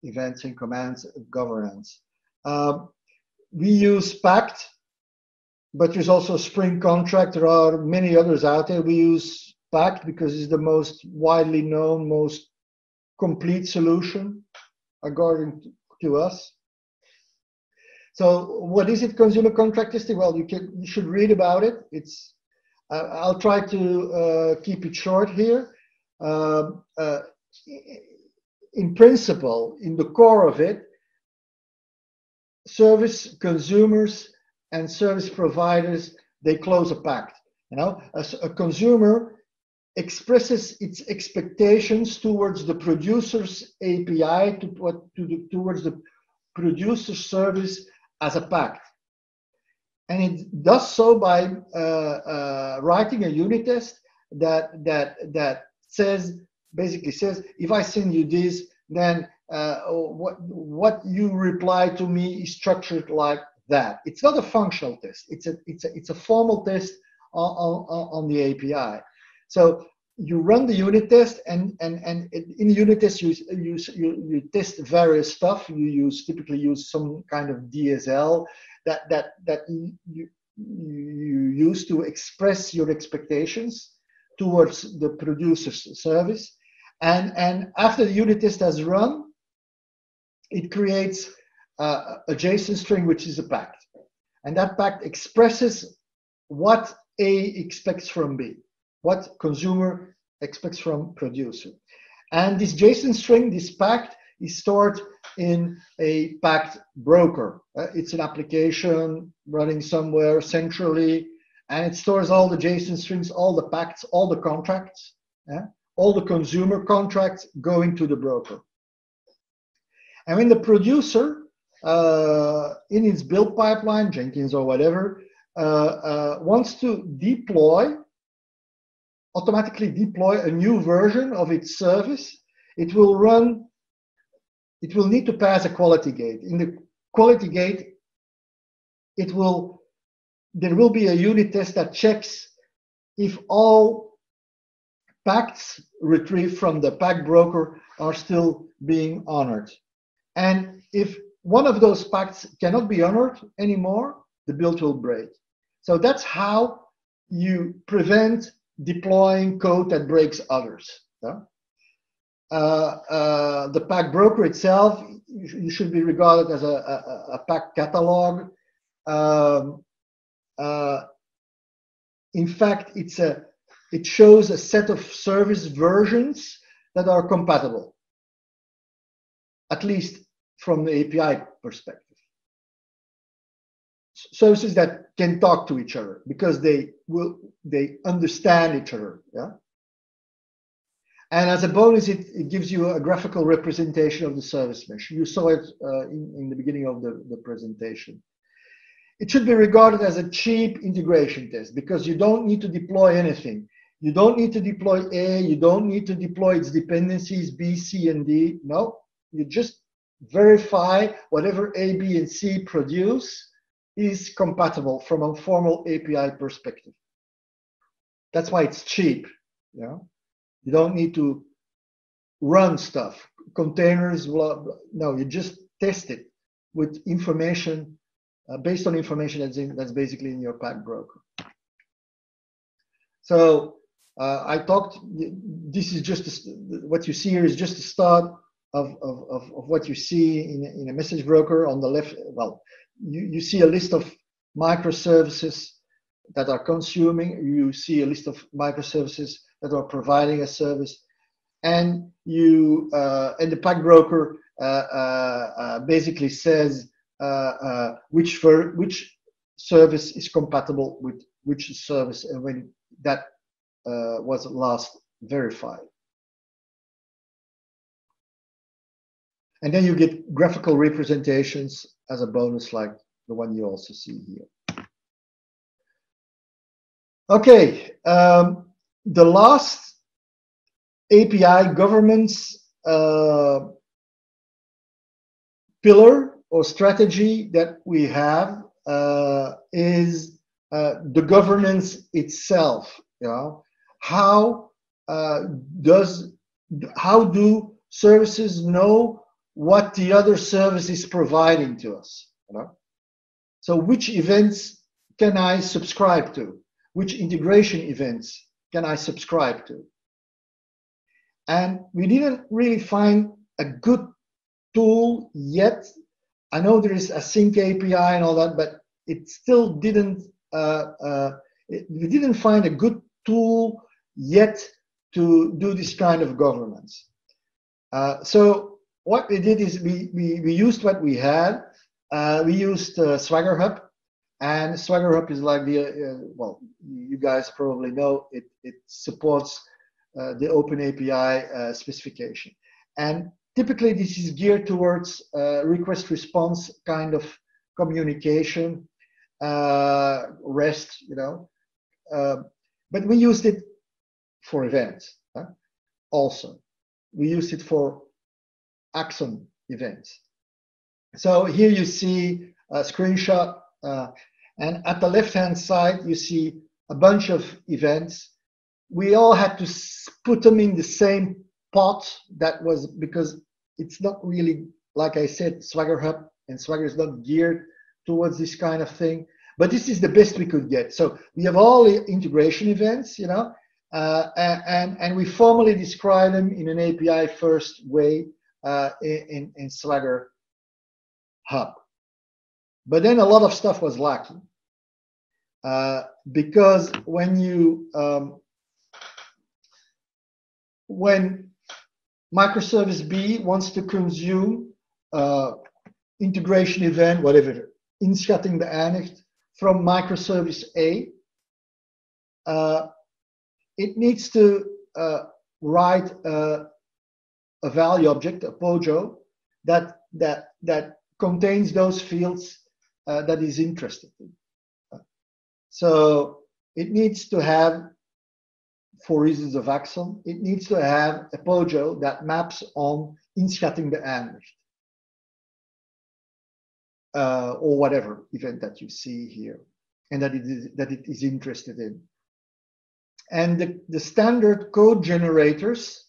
events and commands governance. We use Pact. but there's also Spring Contract. There are many others out there. We use Pact because it's the most widely known, most complete solution, according to us. So what is it, consumer contract testing? Well, you should read about it. It's I'll try to keep it short here. In principle, in the core of it, service consumers and service providers, they close a pact. You know, a consumer expresses its expectations towards the producer's API, towards the producer's service as a pact. And it does so by writing a unit test that says, basically says, if I send you this, then what you reply to me is structured like that. It's not a functional test. It's a formal test on the API. So you run the unit test, and in the unit test you test various stuff. You typically use some kind of DSL that you use to express your expectations towards the producer's service. And after the unit test has run, it creates a JSON string, which is a pact. And that pact expresses what A expects from B, what consumer expects from producer. And this JSON string, this pact, is stored in a pact broker. It's an application running somewhere centrally, and it stores all the JSON strings, all the pacts, all the contracts, all the consumer contracts going to the broker. And when the producer, in its build pipeline, Jenkins or whatever, wants to automatically deploy a new version of its service, it will need to pass a quality gate. In the quality gate, there will be a unit test that checks if all pacts retrieved from the pact broker are still being honored. And if one of those pacts cannot be honored anymore, the build will break. So that's how you prevent deploying code that breaks others. Yeah? The pact broker itself, you should be regarded as a pact catalog. In fact, it shows a set of service versions that are compatible, at least from the API perspective. Services that can talk to each other because they understand each other. Yeah. And as a bonus, it gives you a graphical representation of the service mesh. You saw it in the beginning of the presentation. It should be regarded as a cheap integration test because you don't need to deploy anything. You don't need to deploy A, you don't need to deploy its dependencies B, C, and D. No, you just verify whatever A, B, and C produce is compatible from a formal API perspective. That's why it's cheap. Yeah? You don't need to run stuff, containers, blah, blah. No, you just test it with information, based on information that's basically in your pact broker. So I talked, this is just, what you see here is just a start of what you see in a message broker. On the left, well, you see a list of microservices that are consuming, you see a list of microservices that are providing a service, and and the pact broker basically says which service is compatible with which service and when that was last verified. And then you get graphical representations as a bonus, like the one you also see here. Okay, the last API governance pillar or strategy that we have is the governance itself. You know, how do services know what the other service is providing to us? You know? So which events can I subscribe to? Which integration events can I subscribe to? And we didn't really find a good tool yet. I know there is a sync API and all that, but it still didn't, we didn't find a good tool yet to do this kind of governance. So what we did is we used what we had. We used Swagger Hub, and Swagger Hub is like the, well, you guys probably know, it supports the OpenAPI specification. And typically this is geared towards request response kind of communication, REST, you know, but we used it for events also. We used it for Axon events. So here you see a screenshot, and at the left-hand side, you see a bunch of events. We all had to put them in the same pot. That was because it's not really, like I said, Swagger Hub and Swagger is not geared towards this kind of thing. But this is the best we could get. So we have all the integration events, you know, and we formally describe them in an API first way in Swagger Hub. But then a lot of stuff was lacking, because when microservice B wants to consume integration event, whatever, inschatting the annex from microservice A, it needs to write a value object, a POJO, that contains those fields that is interested in. So it needs to have, for reasons of Axon, it needs to have a POJO that maps on inschatting the annex, or whatever event that you see here, and that it is interested in. And the standard code generators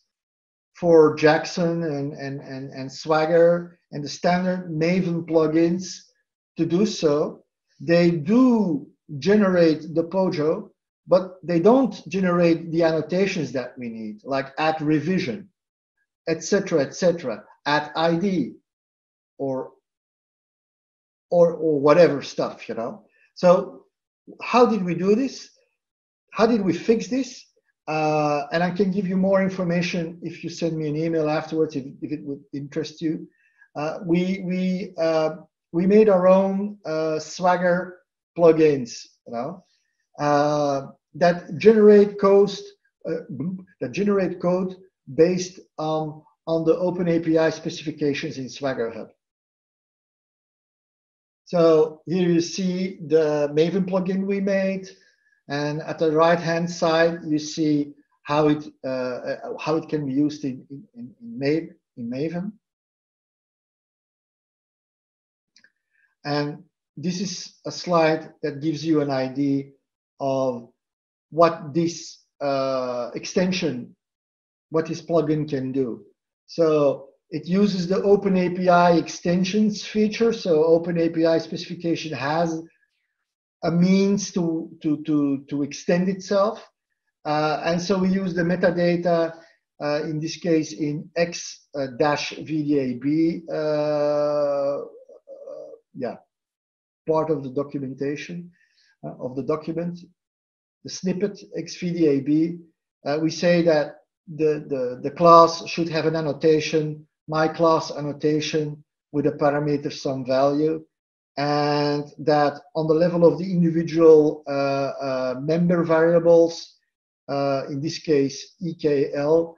for Jackson and Swagger, and the standard Maven plugins to do so, they do generate the POJO, but they don't generate the annotations that we need, like at revision, et cetera, at ID, or whatever stuff, you know. So how did we do this? How did we fix this? And I can give you more information if you send me an email afterwards, if it would interest you. We made our own Swagger plugins, you know, that generate code based on the OpenAPI specifications in Swagger Hub. So here you see the Maven plugin we made. And at the right-hand side, you see how it can be used in Maven. And this is a slide that gives you an idea of what this extension, what this plugin can do. So it uses the OpenAPI extensions feature. So OpenAPI specification has a means to extend itself, and so we use the metadata, in this case in X-VDAB, part of the documentation of the document, the snippet X-VDAB. We say that the class should have an annotation, my class annotation with a parameter some value, and that on the level of the individual member variables, in this case EKL,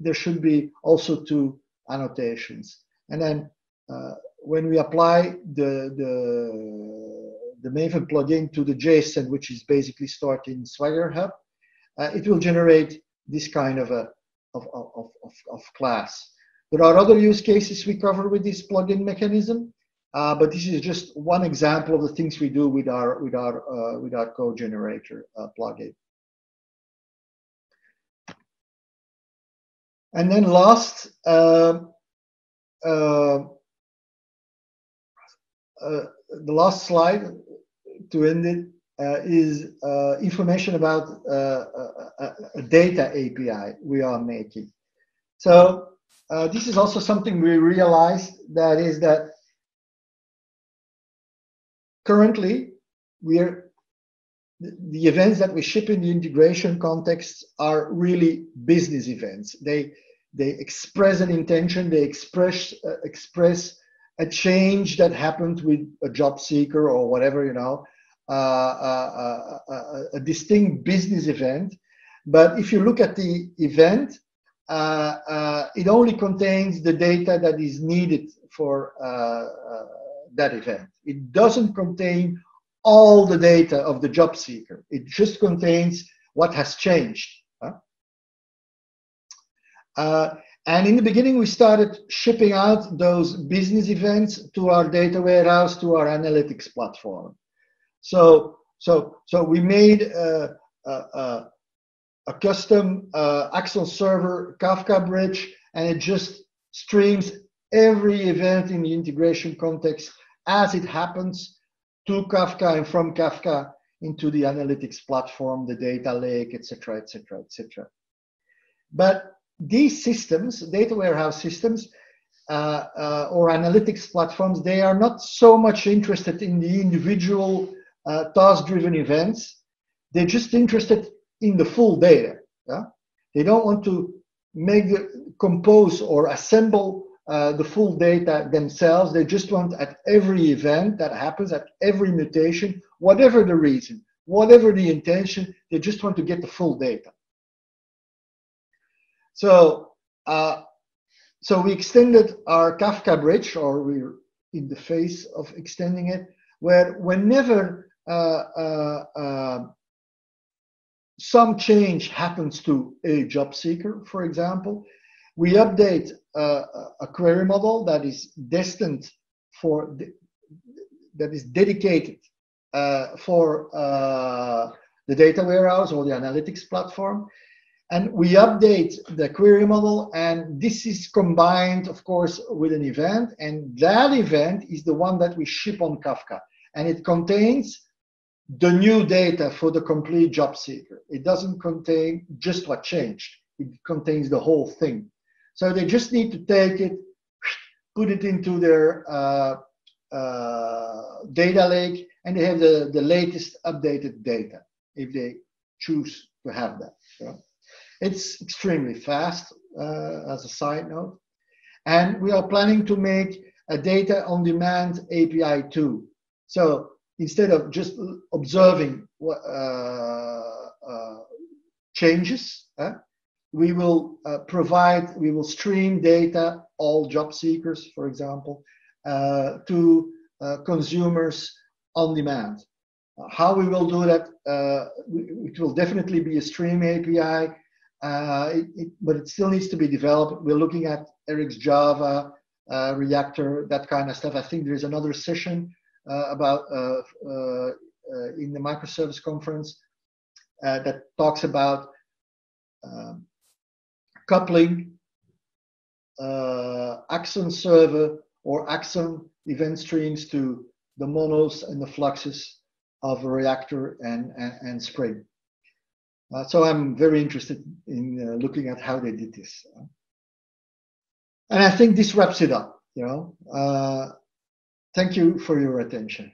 there should be also 2 annotations. And then when we apply the Maven plugin to the JSON, which is basically stored in Swagger Hub, it will generate this kind of a class. There are other use cases we cover with this plugin mechanism. But this is just one example of the things we do with our code generator plugin. And then last, the last slide to end it is information about a data API we are making. So this is also something we realized, that is that currently the events that we ship in the integration context are really business events. They express an intention, they express a change that happened with a job seeker or whatever, you know, a distinct business event. But if you look at the event, it only contains the data that is needed for that event. It doesn't contain all the data of the job seeker. It just contains what has changed. Huh? And in the beginning, we started shipping out those business events to our data warehouse, to our analytics platform. So we made a custom Axon Server Kafka bridge, and it just streams every event in the integration context as it happens to Kafka and from Kafka into the analytics platform, the data lake, etc., etc., etc. But these systems, data warehouse systems or analytics platforms, they are not so much interested in the individual task-driven events. They're just interested in the full data. Yeah? They don't want to compose or assemble the full data themselves. They just want, at every event that happens, at every mutation, whatever the reason, whatever the intention, they just want to get the full data. So, we extended our Kafka bridge, or we're in the phase of extending it, where whenever some change happens to a job seeker, for example, we update a query model that is destined for, that is dedicated for the data warehouse or the analytics platform. And we update the query model, and this is combined, of course, with an event. And that event is the one that we ship on Kafka. And it contains the new data for the complete job seeker. It doesn't contain just what changed. It contains the whole thing. So they just need to take it, put it into their data lake, and they have the latest updated data if they choose to have that. So it's extremely fast, as a side note. And we are planning to make a data-on-demand API too. So instead of just observing changes, we will we will stream data, all job seekers, for example, to consumers on demand. How we will do that, it will definitely be a stream API. But it still needs to be developed. We're looking at Eric's Java, Reactor, that kind of stuff. I think there's another session in the microservice conference that talks about coupling Axon Server or Axon event streams to the monos and the fluxes of Reactor and Spring. So I'm very interested in looking at how they did this, and I think this wraps it up. You know, thank you for your attention.